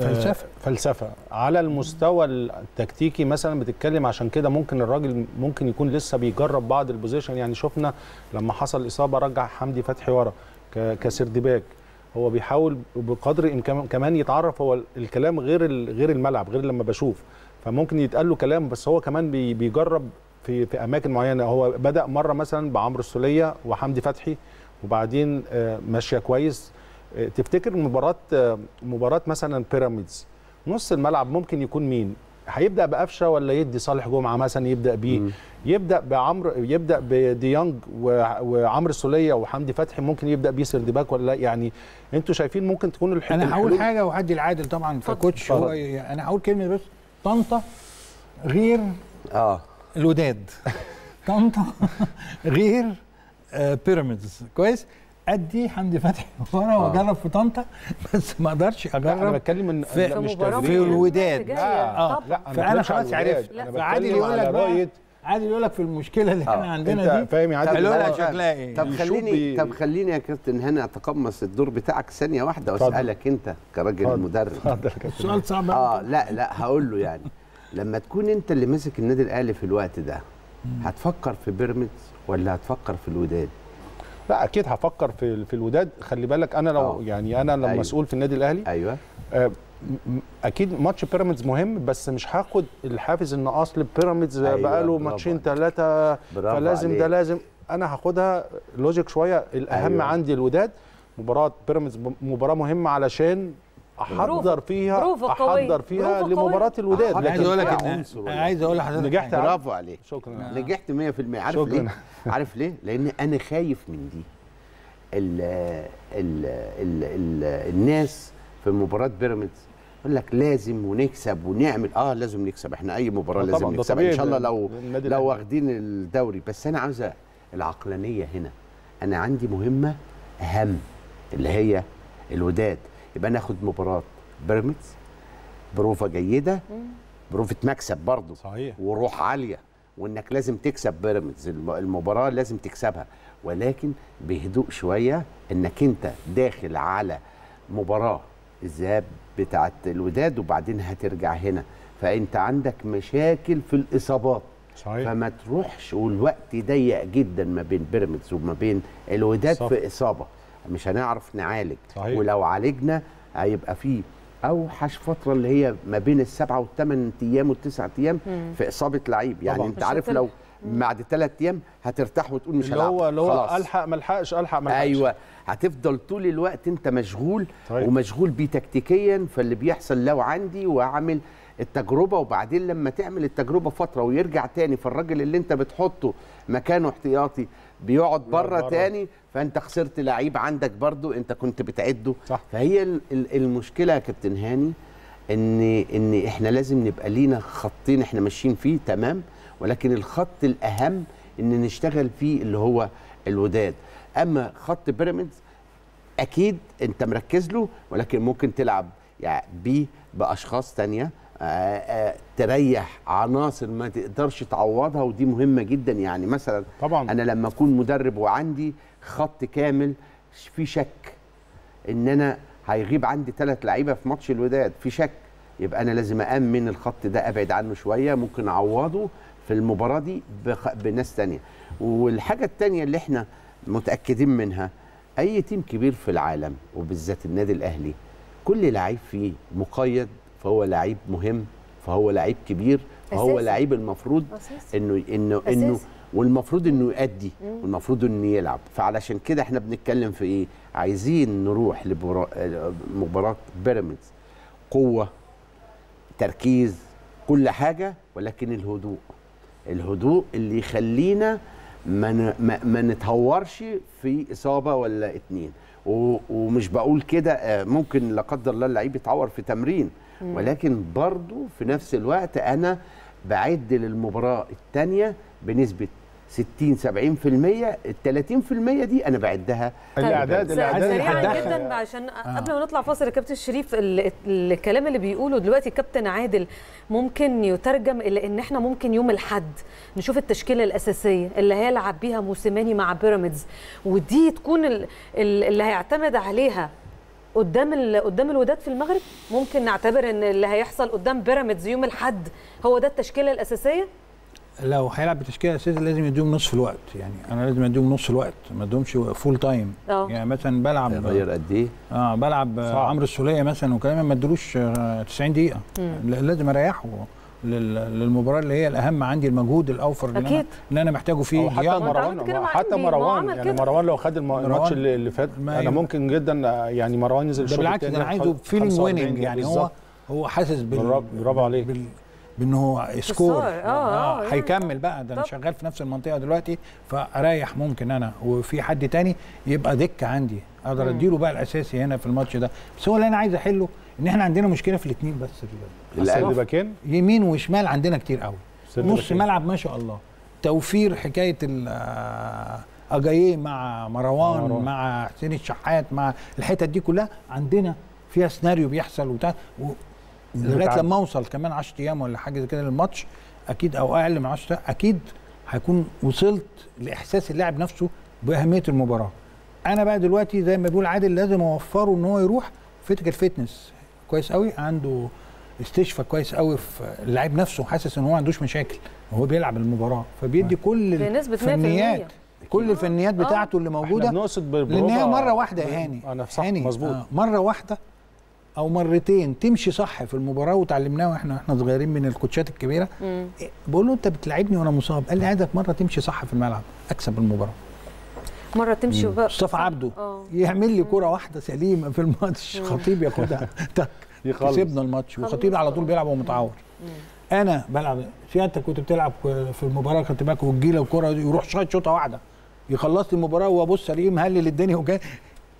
يعني فلسفه على المستوى التكتيكي مثلا بتتكلم، عشان كده ممكن الراجل ممكن يكون لسه بيجرب بعض البوزيشن. يعني شفنا لما حصل اصابه رجع حمدي فتحي ورا كسردباك، هو بيحاول بقدر الامكان كمان يتعرف، هو الكلام غير الملعب، غير لما بشوف، فممكن يتقال له كلام بس هو كمان بيجرب في اماكن معينه. هو بدا مره مثلا بعمرو السوليه وحمدي فتحي وبعدين ماشيه كويس. تفتكر مباراه مثلا بيراميدز نص الملعب ممكن يكون مين؟ هيبدا بقفشه ولا يدي صالح جمعه مثلا يبدا بيه؟ يبدا بعمرو، يبدا بديانج وعمرو السوليه وحمدي فتحي، ممكن يبدا بيه سردباك ولا؟ يعني انتوا شايفين ممكن تكون الحلول. انا هقول حاجه وهدي العادل طبعا ككوتش، انا هقول كلمه بس. طنطا غير الوداد، طنطا غير بيراميدز، كويس؟ ادي حمدي فتحي ورا واجرب في طنطا، بس ما اقدرش اجرب. انا بتكلم ان مش في الوداد لا فانا خلاص عرفت. عادل يقول لك بقى، عادل يقول لك في المشكله اللي احنا عندنا دي، فاهم يا عادل؟ تعالوا شكلها ايه. طب خليني يا كابتن هاني اتقمص الدور بتاعك ثانيه واحده واسالك انت كراجل مدرب. اتفضل يا كابتن. السؤال صعب لا هقول له يعني لما تكون انت اللي ماسك النادي الاهلي في الوقت ده، هتفكر في بيراميدز ولا هتفكر في الوداد؟ لا اكيد هفكر في الوداد. خلي بالك انا لو يعني انا لما مسؤول في النادي الاهلي اكيد ماتش بيراميدز مهم، بس مش هاخد الحافز ان اصل بيراميدز بقاله ماتشين 3 فلازم ده لازم. انا هاخدها لوجيك شويه. الاهم عندي الوداد، مباراه بيراميدز مباراه مهمه علشان احضر فيها لمباراه الوداد. لكن عايز اقول لك عايز اقول لحضرتك نجحت، برافو عليك، شكرا، نجحت 100%. عارف ليه؟ عارف ليه؟ لان انا خايف من دي. الناس في مباراه بيراميدز يقول لك لازم ونكسب ونعمل، لازم نكسب، احنا اي مباراه لازم نكسبها ان شاء الله لو واخدين الدوري. بس انا عاوز العقلانيه هنا، انا عندي مهمه اهم اللي هي الوداد. يبقى ناخد مباراه بيراميدز بروفه جيده، بروفه مكسب برضه صحيح، وروح عاليه، وانك لازم تكسب بيراميدز المباراه لازم تكسبها، ولكن بهدوء شويه، انك انت داخل على مباراه الذهاب بتاعه الوداد وبعدين هترجع هنا، فانت عندك مشاكل في الاصابات صحيح. فما تروحش، والوقت ضيق جدا ما بين بيراميدز وما بين الوداد صح. في اصابه مش هنعرف نعالج صحيح. ولو عالجنا هيبقى فيه اوحش فتره اللي هي ما بين ال7 و8 ايام و9 ايام في اصابه لعيب، يعني طبعا. انت عارف لو بعد 3 ايام هترتاح وتقول مش هلعب خلاص، اللي هو الحق ملحقش. ايوه، هتفضل طول الوقت انت مشغول صحيح. ومشغول بيه تكتيكيا، فاللي بيحصل لو عندي واعمل التجربه، وبعدين لما تعمل التجربه فتره ويرجع تاني، فالراجل اللي انت بتحطه مكانه احتياطي بيقعد بره تاني، فانت خسرت لعيب عندك برضو انت كنت بتعده صح. فهي المشكله يا كابتن هاني ان احنا لازم نبقى لينا خطين احنا ماشيين فيه تمام، ولكن الخط الاهم ان نشتغل فيه اللي هو الوداد. اما خط بيراميدز اكيد انت مركز له، ولكن ممكن تلعب يعني بيه باشخاص تانية تريح عناصر ما تقدرش تعوضها، ودي مهمه جدا. يعني مثلا طبعاً انا لما اكون مدرب وعندي خط كامل، في شك ان انا هيغيب عندي 3 لعيبه في ماتش الوداد، في شك، يبقى انا لازم امن الخط ده، ابعد عنه شويه، ممكن اعوضه في المباراه دي بناس تانية. والحاجه التانية اللي احنا متاكدين منها، اي تيم كبير في العالم وبالذات النادي الاهلي، كل لعيب فيه مقيد، فهو لعيب مهم، فهو لعيب كبير، فهو لعيب المفروض انه والمفروض انه يؤدي، والمفروض انه يلعب. فعلشان كده احنا بنتكلم في ايه؟ عايزين نروح لمباراه بيراميدز قوه، تركيز، كل حاجه، ولكن الهدوء، الهدوء اللي يخلينا ما نتهورش في اصابه ولا 2. ومش بقول كده ممكن لا قدر الله اللعيب يتعور في تمرين، ولكن برضو في نفس الوقت انا بعد للمباراه الثانيه بنسبه 60-70%، ال 30% دي انا بعدها الاعداد سريعا جدا عشان قبل ما نطلع فاصل. يا كابتن شريف، الكلام اللي بيقوله دلوقتي الكابتن عادل ممكن يترجم الى ان احنا ممكن يوم الاحد نشوف التشكيله الاساسيه اللي هيلعب بيها موسيماني مع بيراميدز، ودي تكون اللي هيعتمد عليها قدام الوداد في المغرب. ممكن نعتبر ان اللي هيحصل قدام بيراميدز يوم الاحد هو ده التشكيله الاساسيه. لو هيلعب بتشكيله اساسيه لازم يديهم نصف الوقت، يعني انا لازم اديهم نص الوقت، ما اديهمش فول تايم. يعني مثلا بلعب غير قد ايه؟ بلعب عمرو السوليه مثلا وكمان ما ادلوش 90 دقيقه، لازم اريحه للمباراه اللي هي الاهم عندي، المجهود الاوفر اللي انا محتاجه فيه. حتى مروان يعني مروان لو خد الماتش اللي فات انا ممكن جدا يعني مروان ينزل الشوط الثاني، بالعكس انا عايزه فيلينج ويننج، يعني هو حاسس برافو عليك بانه سكور هيكمل بقى. ده انا شغال في نفس المنطقه دلوقتي، فاريح ممكن انا وفي حد تاني يبقى دكه عندي اقدر اديله بقى الاساسي هنا في الماتش ده. بس هو اللي انا عايز احله ان احنا عندنا مشكله في الاثنين بس، الباكين يمين وشمال عندنا كتير قوي، نص ملعب ما شاء الله، توفير حكايه اجاييه مع مروان مع حسين الشحات مع الحتت دي كلها عندنا فيها سيناريو بيحصل لغايه لما اوصل كمان 10 ايام ولا حاجه زي كده للماتش اكيد، او اقل من 10 ايام اكيد هيكون وصلت لاحساس اللاعب نفسه باهميه المباراه. انا بقى دلوقتي زي ما بيقول عادل لازم اوفره ان هو يروح فيتيكال فيتنس كويس قوي، عنده استشفاء كويس قوي في اللاعب نفسه، حاسس ان هو ما عندوش مشاكل وهو بيلعب المباراه، فبيدي كل الفنيات بتاعته اللي موجوده. احنا بنقصد لان هي مره واحده يا هاني، مظبوط مره واحده او مرتين تمشي صح في المباراه، وتعلمناه واحنا صغيرين من الكوتشات الكبيره. بقول له انت بتلعبني وانا مصاب، قال لي عايزك مره تمشي صح في الملعب اكسب المباراه، مره تمشي بقى. مصطفى عبده يعمل لي كره واحده سليمه في الماتش، خطيب ياخدها كسبنا الماتش، وخطيب على طول بيلعب ومتعور. انا بلعب سيادتك كنت بتلعب في المباراه، خدت بالك وتجيله الكره يروح شايط شوطه واحده يخلص لي المباراه، وابص الاقيه مهلل الدنيا وجاي.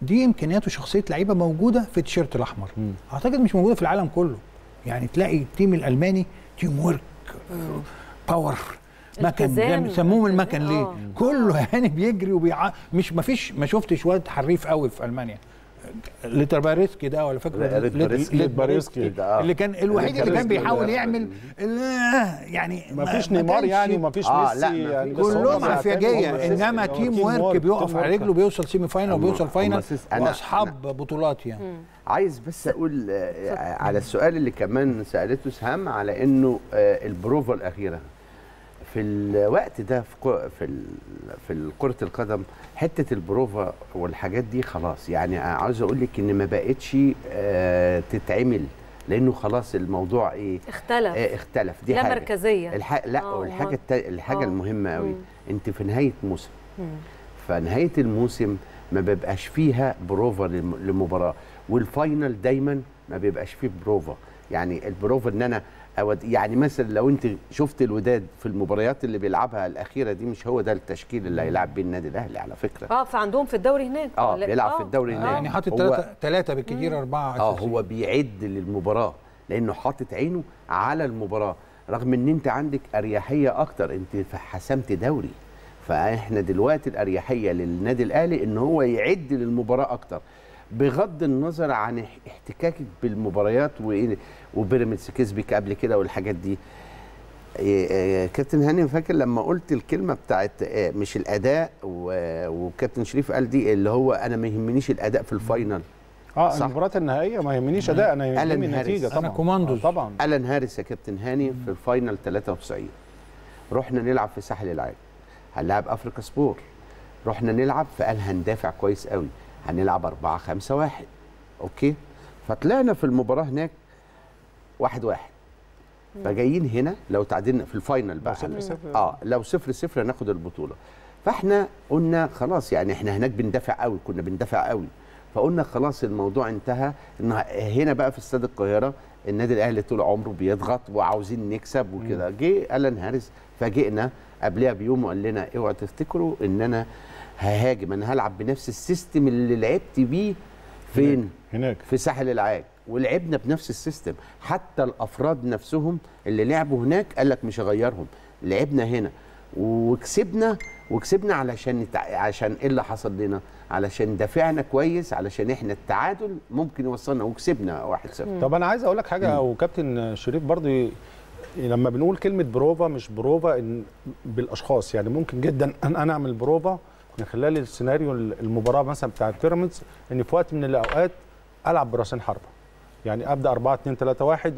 دي امكانيات وشخصيه لعيبه موجوده في التيشيرت الاحمر، اعتقد مش موجوده في العالم كله. يعني تلاقي التيم الالماني تيم ورك باور، مكن بيسموهم المكن ليه؟ كله يعني بيجري مش ما شفتش واد حريف قوي في المانيا. لترباريسكي ده ولا فاكره لترباريسكي ده اللي كان الوحيد اللي كان بيحاول يعمل يعني مفيش نيمار يعني ومفيش ميسي يعني كلهم عفياجيه، انما تيم ورك بيقف على رجله بيوصل سيمي فاينل وبيوصل فاينل واصحاب بطولات. يعني عايز بس اقول على السؤال اللي كمان سالته سهام على انه البروفا الاخيره في الوقت ده في كرة القدم، حتة البروفا والحاجات دي خلاص. يعني عاوز اقول لك ان ما بقتش تتعمل لانه خلاص الموضوع ايه اختلف اختلف. دي لا حاجة مركزية لا الحاجة المهمة قوي انت في نهاية موسم، فنهاية الموسم ما بيبقاش فيها بروفا للمباراة، والفاينل دايما ما بيبقاش فيه بروفا. يعني البروفا ان انا يعني مثلا لو انت شفت الوداد في المباريات اللي بيلعبها الاخيره دي، مش هو ده التشكيل اللي هيلعب بيه النادي الاهلي على فكره. فعندهم في الدوري هناك بيلعب في الدوري هناك، يعني حاطط 3 بالكتير 4. هو بيعد للمباراه لانه حاطط عينه على المباراه، رغم ان انت عندك اريحيه اكتر، انت حسمت دوري، فاحنا دلوقتي الاريحيه للنادي الاهلي ان هو يعد للمباراه اكتر، بغض النظر عن احتكاكك بالمباريات وبيراميدز كسبك قبل كده والحاجات دي. كابتن هاني فاكر لما قلت الكلمه بتاعت مش الاداء، وكابتن شريف قال دي اللي هو انا ما يهمنيش الاداء في الفاينل، المباريات النهائيه ما يهمنيش اداء، انا يهمني النتيجه طبعا. انا كوماندو طبعا. ألان هاريس يا كابتن هاني في الفاينل 93 رحنا نلعب في ساحل العاج، هنلعب افريكا سبور، رحنا نلعب فقال هندافع كويس قوي، هنلعب 4-5-1 اوكي، فطلعنا في المباراه هناك 1-1، فجايين هنا لو تعادلنا في الفاينل بقى لو 0-0 هناخد البطوله. فاحنا قلنا خلاص، يعني احنا هناك بندافع قوي، كنا بندافع قوي، فقلنا خلاص الموضوع انتهى. هنا بقى في استاد القاهره النادي الاهلي طول عمره بيضغط وعاوزين نكسب وكده. جه ألان هاريس فاجئنا قبلها بيوم وقال لنا اوعوا تفتكروا ان انا ههاجم، انا هلعب بنفس السيستم اللي لعبت بيه فين؟ هناك في ساحل العاج، ولعبنا بنفس السيستم، حتى الافراد نفسهم اللي لعبوا هناك قال لك مش هغيرهم، لعبنا هنا وكسبنا، وكسبنا عشان ايه اللي حصل لنا؟ علشان دافعنا كويس، علشان احنا التعادل ممكن يوصلنا، وكسبنا 1-0. طب انا عايز اقول لك حاجه وكابتن شريف برضه، لما بنقول كلمه بروفا مش بروفا إن بالاشخاص، يعني ممكن جدا ان انا اعمل بروفا من خلال السيناريو المباراه مثلا بتاعت بيراميدز، ان في وقت من الاوقات العب براسين حربه، يعني ابدا 4-2-3-1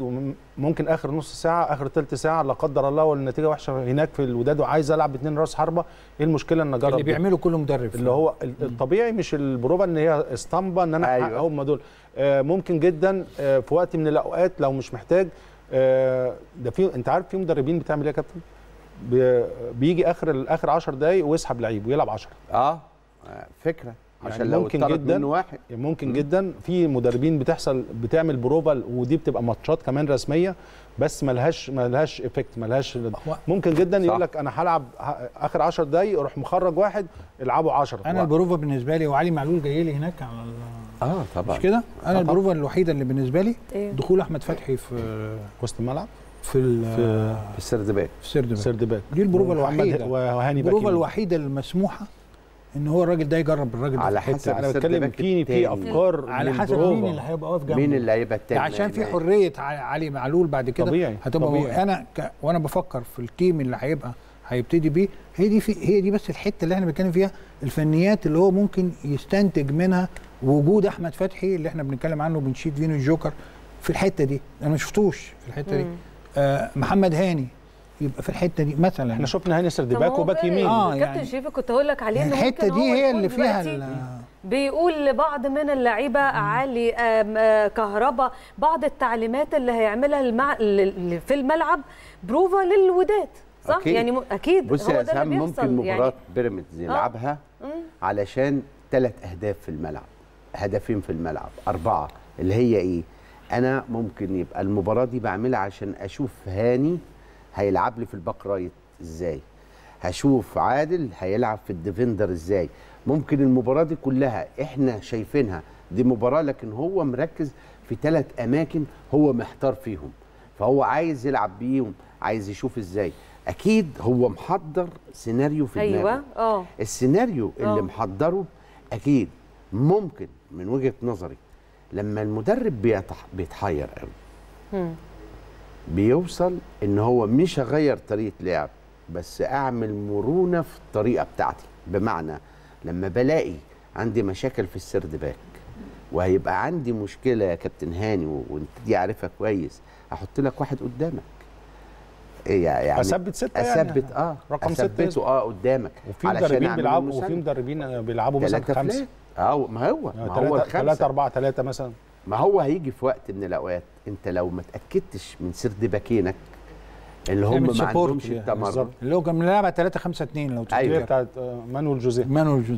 وممكن اخر نص ساعه اخر ثلث ساعه لا قدر الله والنتيجه وحشه هناك في الوداد وعايز العب 2 راس حربه، ايه المشكله ان اجرب اللي بيعمله كل مدرب، اللي هو الطبيعي مش البروفه ان هي اسطمبه ان انا احقق هم دول. ممكن جدا في وقت من الاوقات لو مش محتاج ده، في انت عارف في مدربين بتعمل ايه يا كابتن؟ بيجي اخر 10 دقايق ويسحب لعيب ويلعب 10. فكره عشان يعني لو ممكن جدا واحد. ممكن جدا في مدربين بتعمل بروفا، ودي بتبقى ماتشات كمان رسميه بس ملهاش افكت، ملهاش ممكن جدا يقول لك انا هلعب اخر 10 دقايق اروح مخرج واحد العبه 10. انا البروفا بالنسبه لي، وعلي معلول جاي لي هناك على طبعا مش كده، انا البروفا الوحيده اللي بالنسبه لي دخول احمد فتحي في وسط الملعب في السردباك دي البروفه الوحيده، البروفه الوحيده المسموحه ان هو الراجل ده يجرب الراجل ده، على حسب انا بتكلم في افكار، على حسب مين اللي هيبقى واقف جنبه، مين اللي هيبقى التاني، عشان في حريه علي معلول بعد كده طبيعي. هتبقى طبيعي. وانا بفكر في التيم اللي هيبتدي بيه، هي دي بس الحته اللي احنا بنتكلم فيها، الفنيات اللي هو ممكن يستنتج منها وجود احمد فتحي اللي احنا بنتكلم عنه، بنشيد فينو الجوكر في الحته دي، انا ما شفتوش في الحته دي. محمد هاني يبقى في الحته دي مثلا، احنا شفنا هاني سردباك وباك يمين. كابتن شريف كنت هقول لك عليه ان الحته دي هي اللي فيها بيقول لبعض من اللعيبه علي كهربا بعض التعليمات اللي هيعملها في الملعب بروفا للوداد، صح؟ أكيد. يعني اكيد بص يا سهام، ممكن مباراه بيراميدز يلعبها علشان 3 أهداف في الملعب، 2 هدف في الملعب، 4 اللي هي ايه؟ انا ممكن يبقى المباراه دي بعملها عشان اشوف هاني هيلعب لي في الباك رايت ازاي، هشوف عادل هيلعب في الديفندر ازاي، ممكن المباراه دي كلها احنا شايفينها دي مباراه، لكن هو مركز في 3 أماكن هو محتار فيهم، فهو عايز يلعب بيهم، عايز يشوف ازاي. اكيد هو محضر سيناريو في دماغه. السيناريو اللي محضره اكيد ممكن من وجهه نظري، لما المدرب بيتحير قوي بيوصل ان هو مش هغير طريقه لعب، بس اعمل مرونه في الطريقه بتاعتي، بمعنى لما بلاقي عندي مشاكل في السرد باك وهيبقى عندي مشكله يا كابتن هاني وانت دي عارفها كويس، هحط لك واحد قدامك، يعني اثبت 6، يعني اثبت رقم 6 اثبته قدامك، وفي مدربين بيلعبوا مثلا 5، ما هو 3-4-3 مثلا، ما هو هيجي في وقت من الاوقات انت لو ما تاكدتش من سرد باكينك اللي هم ما عندهمش التمرد، اللي هو كان بيلعبها 3-5-2 لو تفتكر بتاعت مانويل جوزيه.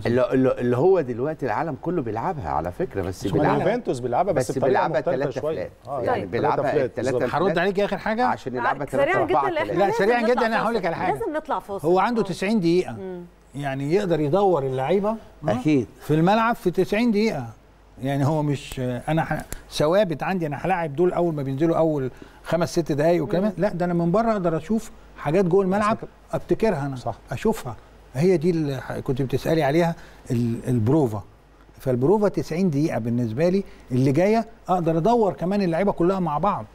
اللي هو دلوقتي العالم كله بيلعبها على فكره، بس بيلعبها يوفنتوس بيلعبها بس بطريقه مختلفه شويه. يعني بيلعبها الثلاثه. هرد عليك اخر حاجه عشان نلعبها 3-4. لا سريعا جدا، انا هقول لك على حاجه، لازم نطلع فاصل. هو عنده 90 دقيقه يعني يقدر يدور اللعيبه اكيد في الملعب في 90 دقيقه. يعني هو مش انا ثوابت عندي انا هلاعب دول اول ما بينزلوا اول 5-6 دقايق وكلام، لا ده انا من بره اقدر اشوف حاجات جوه الملعب ابتكرها انا صح. اشوفها هي دي اللي كنت بتسالي عليها، البروفا. فالبروفا 90 دقيقه بالنسبه لي اللي جايه اقدر ادور كمان اللعيبه كلها مع بعض،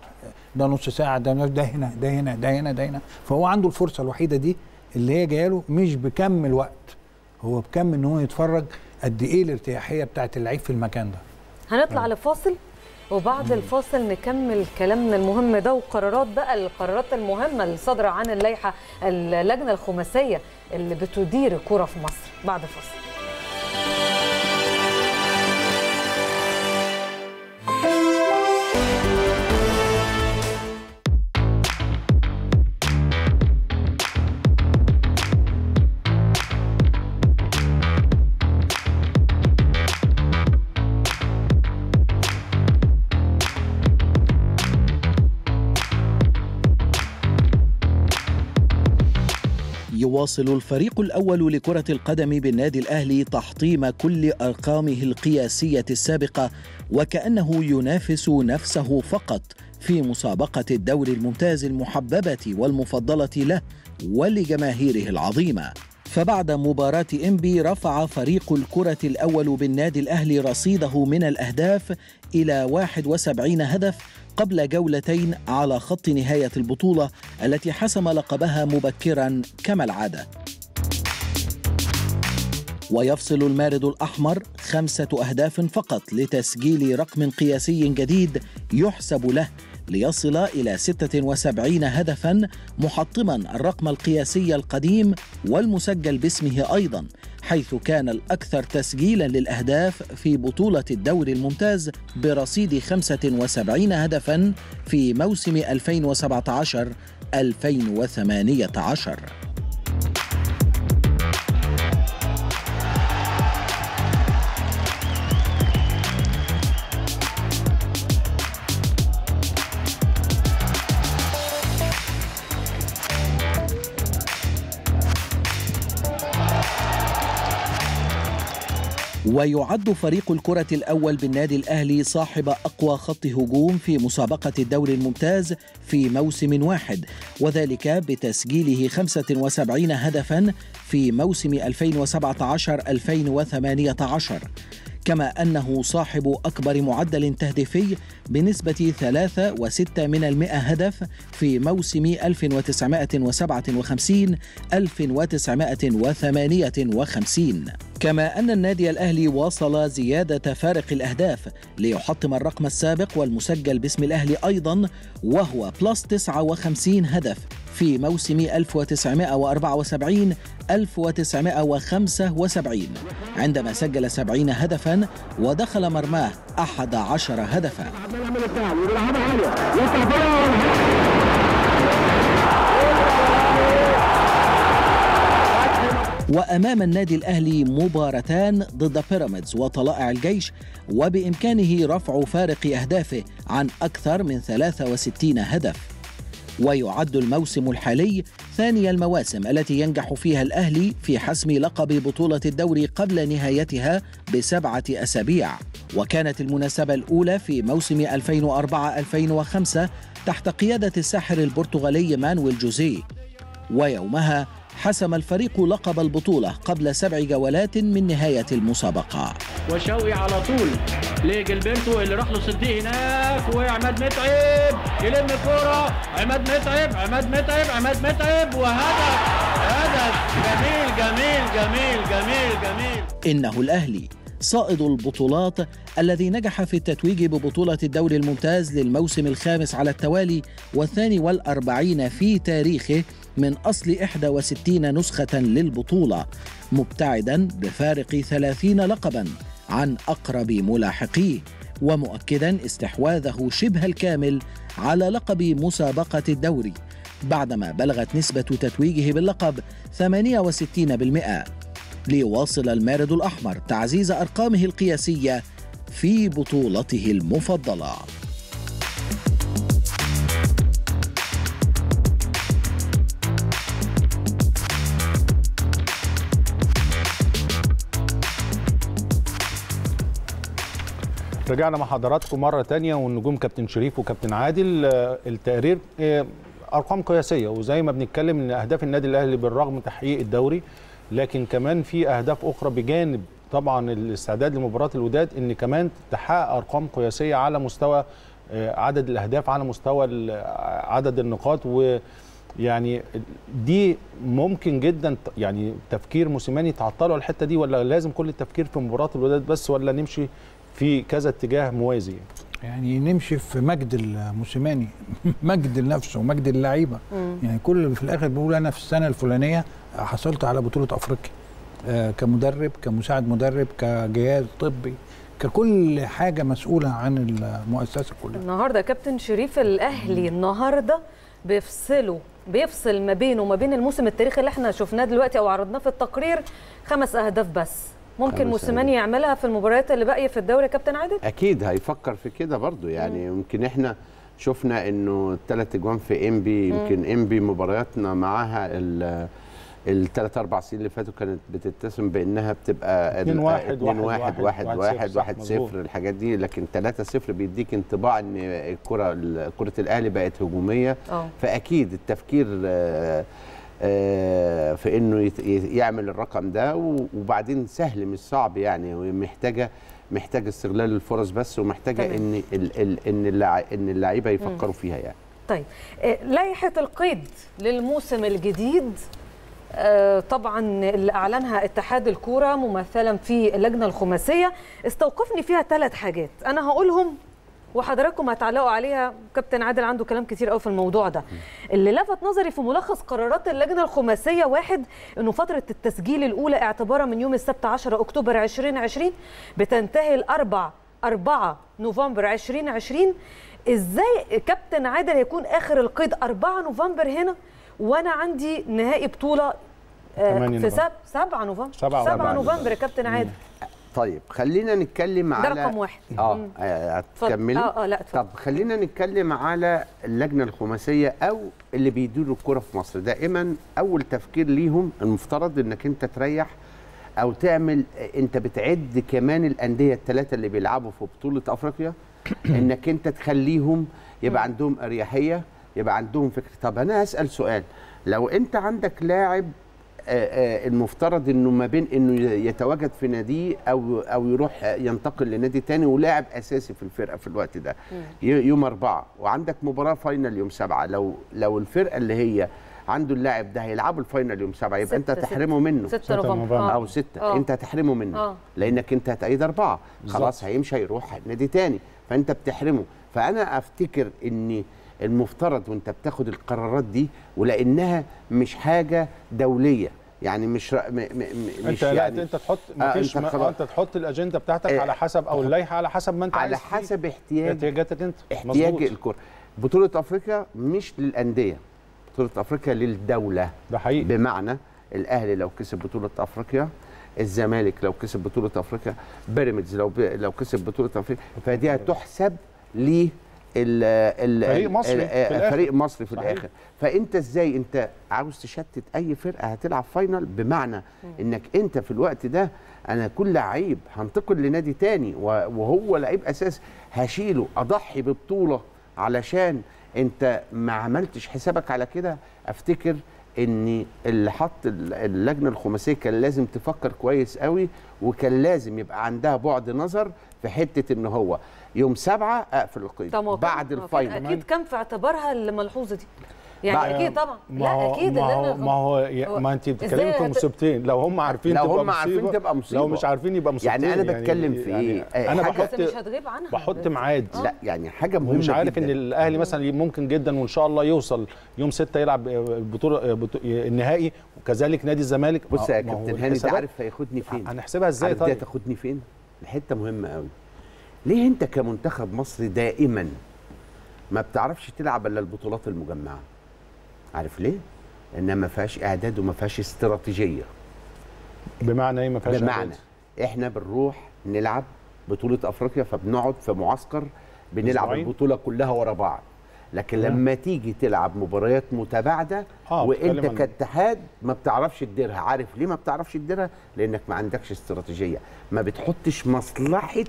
ده نص ساعه، ده هنا ده هنا ده هنا ده هنا. فهو عنده الفرصه الوحيده دي اللي هي جايه له، مش بكم الوقت، هو بكم ان هو يتفرج قد ايه الارتياحيه بتاعت اللعيب في المكان ده. هنطلع لفاصل وبعد الفاصل نكمل كلامنا المهم ده، وقرارات بقى، القرارات المهمه اللي صادره عن اللائحه اللجنه الخماسيه اللي بتدير الكوره في مصر بعد فاصل. يواصل الفريق الأول لكرة القدم بالنادي الأهلي تحطيم كل أرقامه القياسية السابقة، وكأنه ينافس نفسه فقط في مسابقة الدوري الممتاز المحببة والمفضلة له ولجماهيره العظيمة. فبعد مباراة إمبي رفع فريق الكرة الأول بالنادي الأهلي رصيده من الأهداف إلى 71 هدف قبل جولتين على خط نهاية البطولة التي حسم لقبها مبكراً كما العادة. ويفصل المارد الأحمر 5 أهداف فقط لتسجيل رقم قياسي جديد يحسب له ليصل إلى 76 هدفاً، محطماً الرقم القياسي القديم والمسجل باسمه أيضاً، حيث كان الأكثر تسجيلاً للأهداف في بطولة الدوري الممتاز برصيد 75 هدفاً في موسم 2017-2018. ويعد فريق الكرة الأول بالنادي الأهلي صاحب أقوى خط هجوم في مسابقة الدوري الممتاز في موسم واحد، وذلك بتسجيله 75 هدفاً في موسم 2017-2018، كما أنه صاحب أكبر معدل تهديفي بنسبة 3.6% هدف في موسم 1957-1958. كما أن النادي الأهلي واصل زيادة فارق الأهداف ليحطم الرقم السابق والمسجل باسم الأهلي أيضاً، وهو +59 هدف في موسم 1974-1975، عندما سجل 70 هدفاً ودخل مرماه 11 هدفاً. وأمام النادي الأهلي مباراتان ضد بيراميدز وطلائع الجيش، وبإمكانه رفع فارق أهدافه عن أكثر من 63 هدف. ويعد الموسم الحالي ثاني المواسم التي ينجح فيها الأهلي في حسم لقب بطولة الدوري قبل نهايتها ب7 أسابيع، وكانت المناسبة الأولى في موسم 2004-2005 تحت قيادة الساحر البرتغالي مانويل جوزيه، ويومها حسم الفريق لقب البطولة قبل 7 جولات من نهاية المسابقة. وشوقي على طول لجلبرتو اللي راح له صديق هناك، وعماد متعب يلم الكورة، عماد متعب وهدف، جميل جميل جميل جميل جميل. إنه الأهلي صائد البطولات الذي نجح في التتويج ببطولة الدوري الممتاز للموسم الخامس على التوالي و42 في تاريخه من أصل 61 نسخة للبطولة، مبتعداً بفارق 30 لقباً عن أقرب ملاحقيه، ومؤكداً استحواذه شبه الكامل على لقب مسابقة الدوري، بعدما بلغت نسبة تتويجه باللقب 68%، ليواصل المارد الأحمر تعزيز أرقامه القياسية في بطولته المفضلة. رجعنا مع حضراتكم مرة تانية، والنجوم كابتن شريف وكابتن عادل. التقرير أرقام قياسية، وزي ما بنتكلم إن أهداف النادي الأهلي بالرغم تحقيق الدوري، لكن كمان في أهداف أخرى بجانب طبعا الاستعداد لمباراة الوداد، إن كمان تحقق أرقام قياسية على مستوى عدد الأهداف، على مستوى عدد النقاط. ويعني دي ممكن جدا يعني تفكير موسيماني تعطله الحتة دي، ولا لازم كل التفكير في مباراة الوداد بس، ولا نمشي في كذا اتجاه موازي؟ يعني نمشي في مجد الموسيماني مجد لنفسه ومجد اللعيبه. يعني كل اللي في الاخر بيقول انا في السنه الفلانيه حصلت على بطوله افريقيا، كمدرب، كمساعد مدرب، كجهاز طبي، ككل حاجه مسؤوله عن المؤسسه كلها. النهارده كابتن شريف الاهلي النهارده بيفصل ما بينه وما بين الموسم التاريخي اللي احنا شفناه دلوقتي او عرضناه في التقرير 5 أهداف بس. ممكن موسيماني يعملها في المباريات اللي باقيه في الدوري كابتن عادل؟ اكيد هيفكر في كده برضو. يعني يمكن احنا شفنا انه 3 أجوان في إمبي، يمكن إمبي مبارياتنا معاها ال3 4 سنين اللي فاتوا كانت بتتسم بانها بتبقى 2-1 1-1 1-0 الحاجات دي، لكن 3-0 بيديك انطباع ان كرة الاهلي بقت هجوميه. فاكيد التفكير في انه يعمل الرقم ده، وبعدين سهل مش صعب يعني، محتاجه استغلال الفرص بس، ومحتاجه ان اللعيبه يفكروا فيها يعني. طيب لائحه القيد للموسم الجديد طبعا اللي اعلنها اتحاد الكرة ممثلا في اللجنه الخماسيه، استوقفني فيها 3 حاجات انا هقولهم وحضراتكم هتعلقوا عليها. كابتن عادل عنده كلام كتير قوي في الموضوع ده. اللي لفت نظري في ملخص قرارات اللجنه الخماسيه، 1 انه فتره التسجيل الاولى اعتبارا من يوم السبت 10 اكتوبر 2020 بتنتهي 4 نوفمبر 2020. ازاي كابتن عادل هيكون اخر القيد 4 نوفمبر هنا، وانا عندي نهائي بطوله في 7 نوفمبر يا كابتن عادل؟ طيب خلينا نتكلم على ده رقم 1. هتكملي؟ لا اتفضل. طب خلينا نتكلم على اللجنه الخماسيه او اللي بيديروا الكوره في مصر. دائما اول تفكير ليهم المفترض انك انت تريح او تعمل، انت بتعد كمان الانديه ال3 اللي بيلعبوا في بطوله افريقيا، انك انت تخليهم يبقى عندهم اريحيه، يبقى عندهم فكره. طب انا هسال سؤال، لو انت عندك لاعب المفترض انه ما بين انه يتواجد في نادي او يروح ينتقل لنادي تاني، ولاعب اساسي في الفرقه في الوقت ده يوم 4، وعندك مباراه فاينل يوم 7، لو الفرقه اللي هي عنده اللاعب ده هيلعبوا الفاينل يوم 7، يبقى انت هتحرمه منه 6 نوفمبر او 6. انت هتحرمه منه لانك انت هتأيد 4 خلاص، هيمشي هيروح نادي تاني، فانت بتحرمه. فانا افتكر ان المفترض وانت بتاخد القرارات دي، ولانها مش حاجه دوليه يعني، مش يعني انت تحط، مفيش انت تحط الاجنده بتاعتك على حسب، او اللائحه على حسب ما انت عايز، على حسب احتياجاتك انت، احتياج الكره. بطوله افريقيا مش للانديه، بطوله افريقيا للدوله. ده حقيقي. بمعنى الاهلي لو كسب بطوله افريقيا، الزمالك لو كسب بطوله افريقيا، بيراميدز لو كسب بطوله افريقيا، فدي هتحسب ليه فريق مصري في الاخر. فانت ازاي انت عاوز تشتت اي فرقه هتلعب فاينل، بمعنى انك انت في الوقت ده انا كل لعيب هنتقل لنادي تاني وهو لعيب اساسي هشيله، اضحي ببطوله علشان انت ما عملتش حسابك على كده. افتكر ان اللي حط اللجنه الخماسيه كان لازم تفكر كويس قوي، وكان لازم يبقى عندها بعد نظر في حته ان هو يوم 7 اقفل القيد بعد الفاينل. اكيد كان في اعتبارها الملحوظه دي يعني، اكيد طبعا. لا اكيد ما انت بتتكلمي في مصيبتين، لو هم عارفين تبقى مصيبه، لو مش عارفين يبقى مصيبتين. يعني انا بتكلم في ايه؟ انا بحط ميعاد، لا يعني حاجه مهمه. مش عارف ان الاهلي مثلا ممكن جدا وان شاء الله يوصل يوم 6 يلعب البطوله النهائي، وكذلك نادي الزمالك. بص يا كابتن هاني، انت عارف هياخدني فين؟ هنحسبها ازاي؟ طيب هتاخدني فين؟ الحته مهمه قوي. ليه انت كمنتخب مصر دائما ما بتعرفش تلعب الا البطولات المجمعه؟ عارف ليه؟ انها ما فيهاش اعداد وما فيهاش استراتيجيه. بمعنى ايه ما فيهاش اعداد؟ بمعنى احنا بنروح نلعب بطوله افريقيا، فبنقعد في معسكر بنلعب البطوله كلها ورا بعض. لكن لما تيجي تلعب مباريات متباعده وانت كاتحاد ما بتعرفش تديرها. عارف ليه ما بتعرفش تديرها؟ لانك ما عندكش استراتيجيه، ما بتحطش مصلحه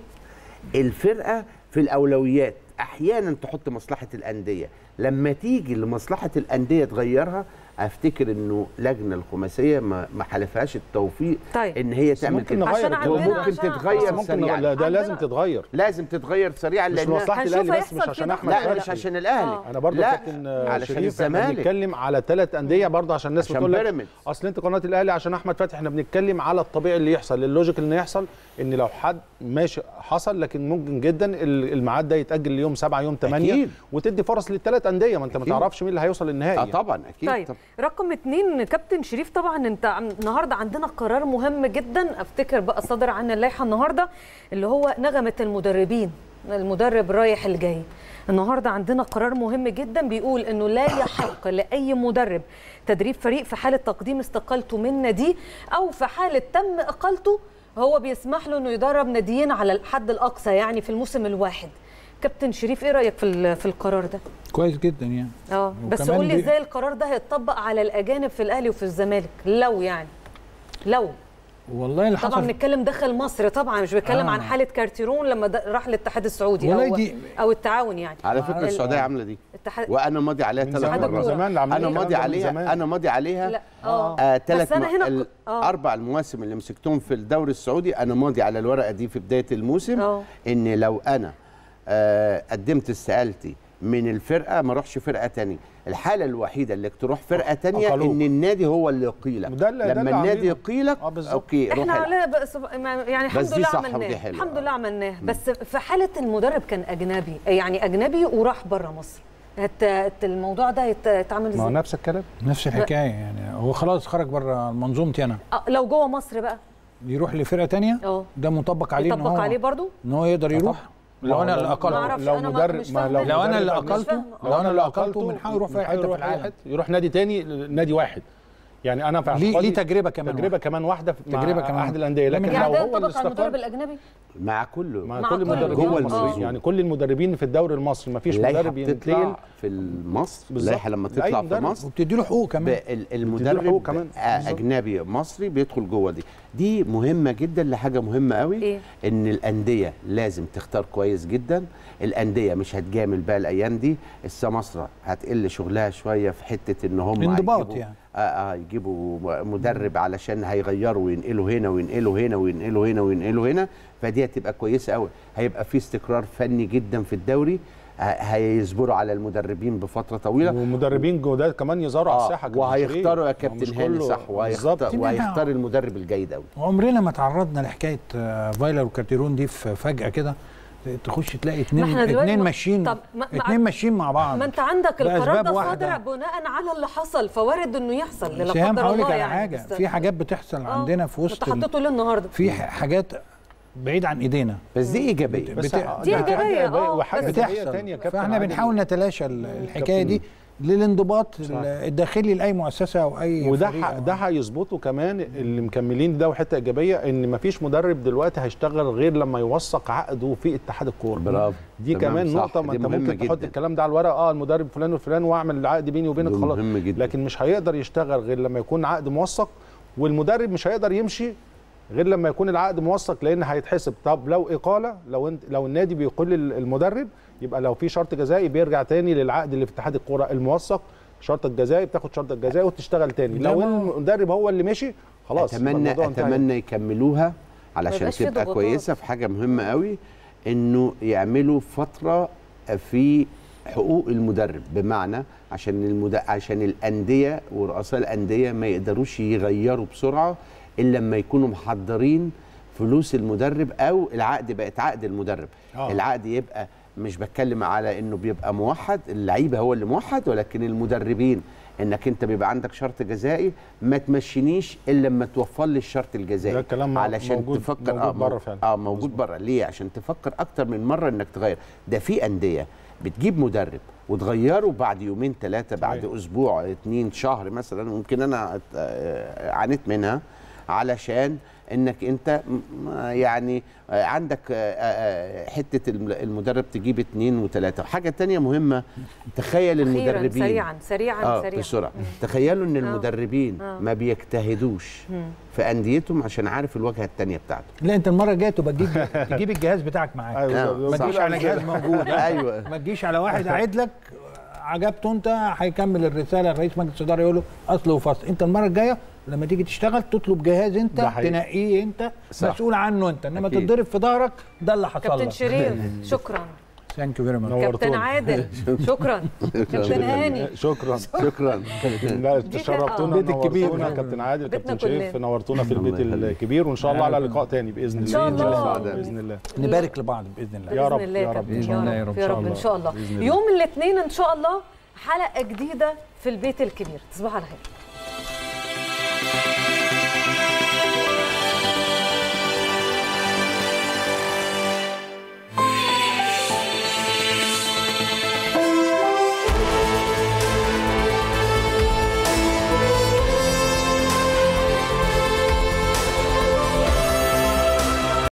الفرقه في الاولويات. احيانا تحط مصلحه الانديه، لما تيجي لمصلحه الانديه تغيرها. افتكر انه لجنه الخماسيه ما حلفهاش التوفيق. طيب. ان هي تعمل كده ممكن تتغير سريعا. ده لازم تتغير، لازم تتغير سريعا، لان مش مصلحه الاهلي بس، مش عشان احمد فتحي، لا مش عشان الاهلي، انا برضه كابتن شريف احنا بنتكلم على ثلاث انديه برضه، عشان الناس بتقول لك اصل انت قناه الاهلي عشان احمد فتحي. احنا بنتكلم على الطبيعي اللي يحصل، اللوجيك اللي يحصل، ان لو حد ماشي حصل، لكن ممكن جدا الميعاد ده يتاجل ليوم 7 يوم 8 وتدي فرص للثلاث انديه. ما انت ما تعرفش مين اللي هيوصل للنهائي. طبعا اكيد. طيب. رقم 2 كابتن شريف، طبعا انت النهارده عندنا قرار مهم جدا افتكر بقى صدر عنا اللائحه النهارده، اللي هو نغمه المدربين، المدرب رايح الجاي. النهارده عندنا قرار مهم جدا بيقول انه لا يحق لاي مدرب تدريب فريق في حاله تقديم استقالته من نادي، او في حاله تم اقالته هو بيسمح له انه يدرب ناديين على الحد الاقصى يعني في الموسم الواحد. كابتن شريف ايه رايك في القرار ده؟ كويس جدا يعني. بس قول لي ازاي القرار ده هيتطبق على الاجانب في الاهلي وفي الزمالك لو والله اللي حصل. طبعا بنتكلم دخل مصر، طبعا مش بنتكلم عن حاله كارتيرون لما راح للاتحاد السعودي او التعاون يعني. على فكره السعوديه عامله دي، وانا ماضي عليها 3 مرات. انا ماضي عليها 4 المواسم اللي مسكتهم في الدوري السعودي. انا ماضي على الورقه دي في بدايه الموسم، ان لو انا قدمت استقالتي من الفرقه ما اروحش فرقه ثانيه. الحاله الوحيده اللي تروح فرقه ثانيه ان الناضي هو اللي يقيلك. لما النادي يقيلك اوكي روح احنا يعني الحمد لله عملناه. بس في حاله المدرب كان اجنبي، يعني اجنبي وراح بره مصر، الموضوع ده هيتعمل ازاي؟ ما هو نفس الكلام نفس الحكايه يعني. هو خلاص خرج بره منظومتي انا. لو جوه مصر بقى يروح لفرقه ثانيه، ده مطبق عليه برضه ان هو يقدر يروح. لو انا اللي اقلته، لو انا اللي اقلته من حقه يروح في حته في العالم، يروح نادي تاني، نادي واحد يعني. انا ليه تجربه كمان واحده مع احد الانديه. لكن لو هو اللي استقال المدرب الاجنبي مع كل المدربين يعني كل المدربين في الدوري المصري، ما فيش مدرب ينتقل في مصر. اللائحه لما تطلع في مصر وبتدي له حقوق كمان، المدرب اجنبي مصري بيدخل جوه. دي مهمه جدا لحاجه مهمه قوي، ان الانديه لازم تختار كويس جدا. الانديه مش هتجامل بقى الايام دي، السماسره هتقل شغلها شويه في حته ان هم انضباط يعني. يجيبوا مدرب علشان هيغيروا وينقلوا هنا وينقلوا هنا وينقلوا هنا وينقلوا هنا، فدي هتبقى كويسه قوي. هيبقى في استقرار فني جدا في الدوري، هيصبروا على المدربين بفتره طويله، ومدربين جداد كمان يظهروا على الساحه. وهيختاروا يا كابتن هاني صح، وهيختار المدرب الجيد قوي. عمرنا ما تعرضنا لحكايه فايلر وكارتيرون دي فجاه كده، تخش تلاقي اتنين ماشيين مع بعض. ما انت عندك القرار ده صادر بناء على اللي حصل، فوارد انه يحصل لا قدر الله يعني. حاجه في حاجات بتحصل عندنا في وسط تحطته ليه النهارده، في حاجات بعيد عن ايدينا، بس دي ايجابيه. دي ايجابيه بتحصل، فاحنا بنحاول نتلاشى الحكايه دي للانضباط الداخلي لاي مؤسسه او اي. وده هيظبطه كمان اللي مكملين ده. وحته ايجابيه ان مفيش مدرب دلوقتي هيشتغل غير لما يوثق عقده في اتحاد الكوره. برافو، دي كمان نقطه. ما انت ممكن تحط الكلام ده على الورق، المدرب فلان وفلان واعمل العقد بيني وبينك خلاص، لكن مش هيقدر يشتغل غير لما يكون عقد موثق. والمدرب مش هيقدر يمشي غير لما يكون العقد موثق، لان هيتحسب. طب لو اقاله، لو النادي بيقل المدرب، يبقى لو في شرط جزائي بيرجع تاني للعقد اللي في اتحاد الكوره الموثق. شرط الجزائي بتاخد شرط الجزائي وتشتغل تاني. لو المدرب هو اللي مشي خلاص. اتمنى يكملوها علشان تبقى كويسه. في حاجه مهمه قوي، انه يعملوا فتره في حقوق المدرب، بمعنى عشان الانديه ورؤساء الانديه ما يقدروش يغيروا بسرعه الا لما يكونوا محضرين فلوس المدرب، او العقد بقت عقد المدرب. العقد يبقى مش بتكلم على انه بيبقى موحد، اللعيبه هو اللي موحد، ولكن المدربين انك انت بيبقى عندك شرط جزائي، ما تمشينيش الا لما توفر لي الشرط الجزائي. ده الكلام علشان موجود، تفكر موجود بره فعلا. موجود بره ليه؟ عشان تفكر اكتر من مره انك تغير. ده في انديه بتجيب مدرب وتغيره بعد يومين ثلاثه، بعد اسبوع اتنين، شهر مثلا، ممكن انا عانيت منها، علشان انك انت يعني عندك حته المدرب تجيب اتنين وتلاته. حاجه تانية مهمه، تخيل المدربين سريعا بسرعه. تخيلوا ان المدربين ما بيجتهدوش في انديتهم عشان عارف الواجهه التانية بتاعته. لا انت المره الجايه تبقى تجيب الجهاز بتاعك معاك. ما تجيش على جهاز موجود. ايوه، ما تجيش على واحد قاعد لك عجبته انت هيكمل الرساله رئيس مجلس الاداره يقول له اصل وفصل. انت المره الجايه لما تيجي تشتغل تطلب جهاز انت تنقيه انت، صح، مسؤول عنه انت، انما تتضرب في ظهرك. ده اللي حصل لك كابتن شريف. شكرا كابتن عادل. شكرا كابتن هاني. شكرا لا تشرفتونا، البيت الكبير. كابتن عادل، كابتن شريف، نورتونا في البيت الكبير، وان شاء الله على لقاء تاني باذن الله. باذن الله نبارك لبعض باذن الله. يا رب يا رب ان شاء الله. يوم الاثنين ان شاء الله حلقه جديده في البيت الكبير. تصبحوا على خير.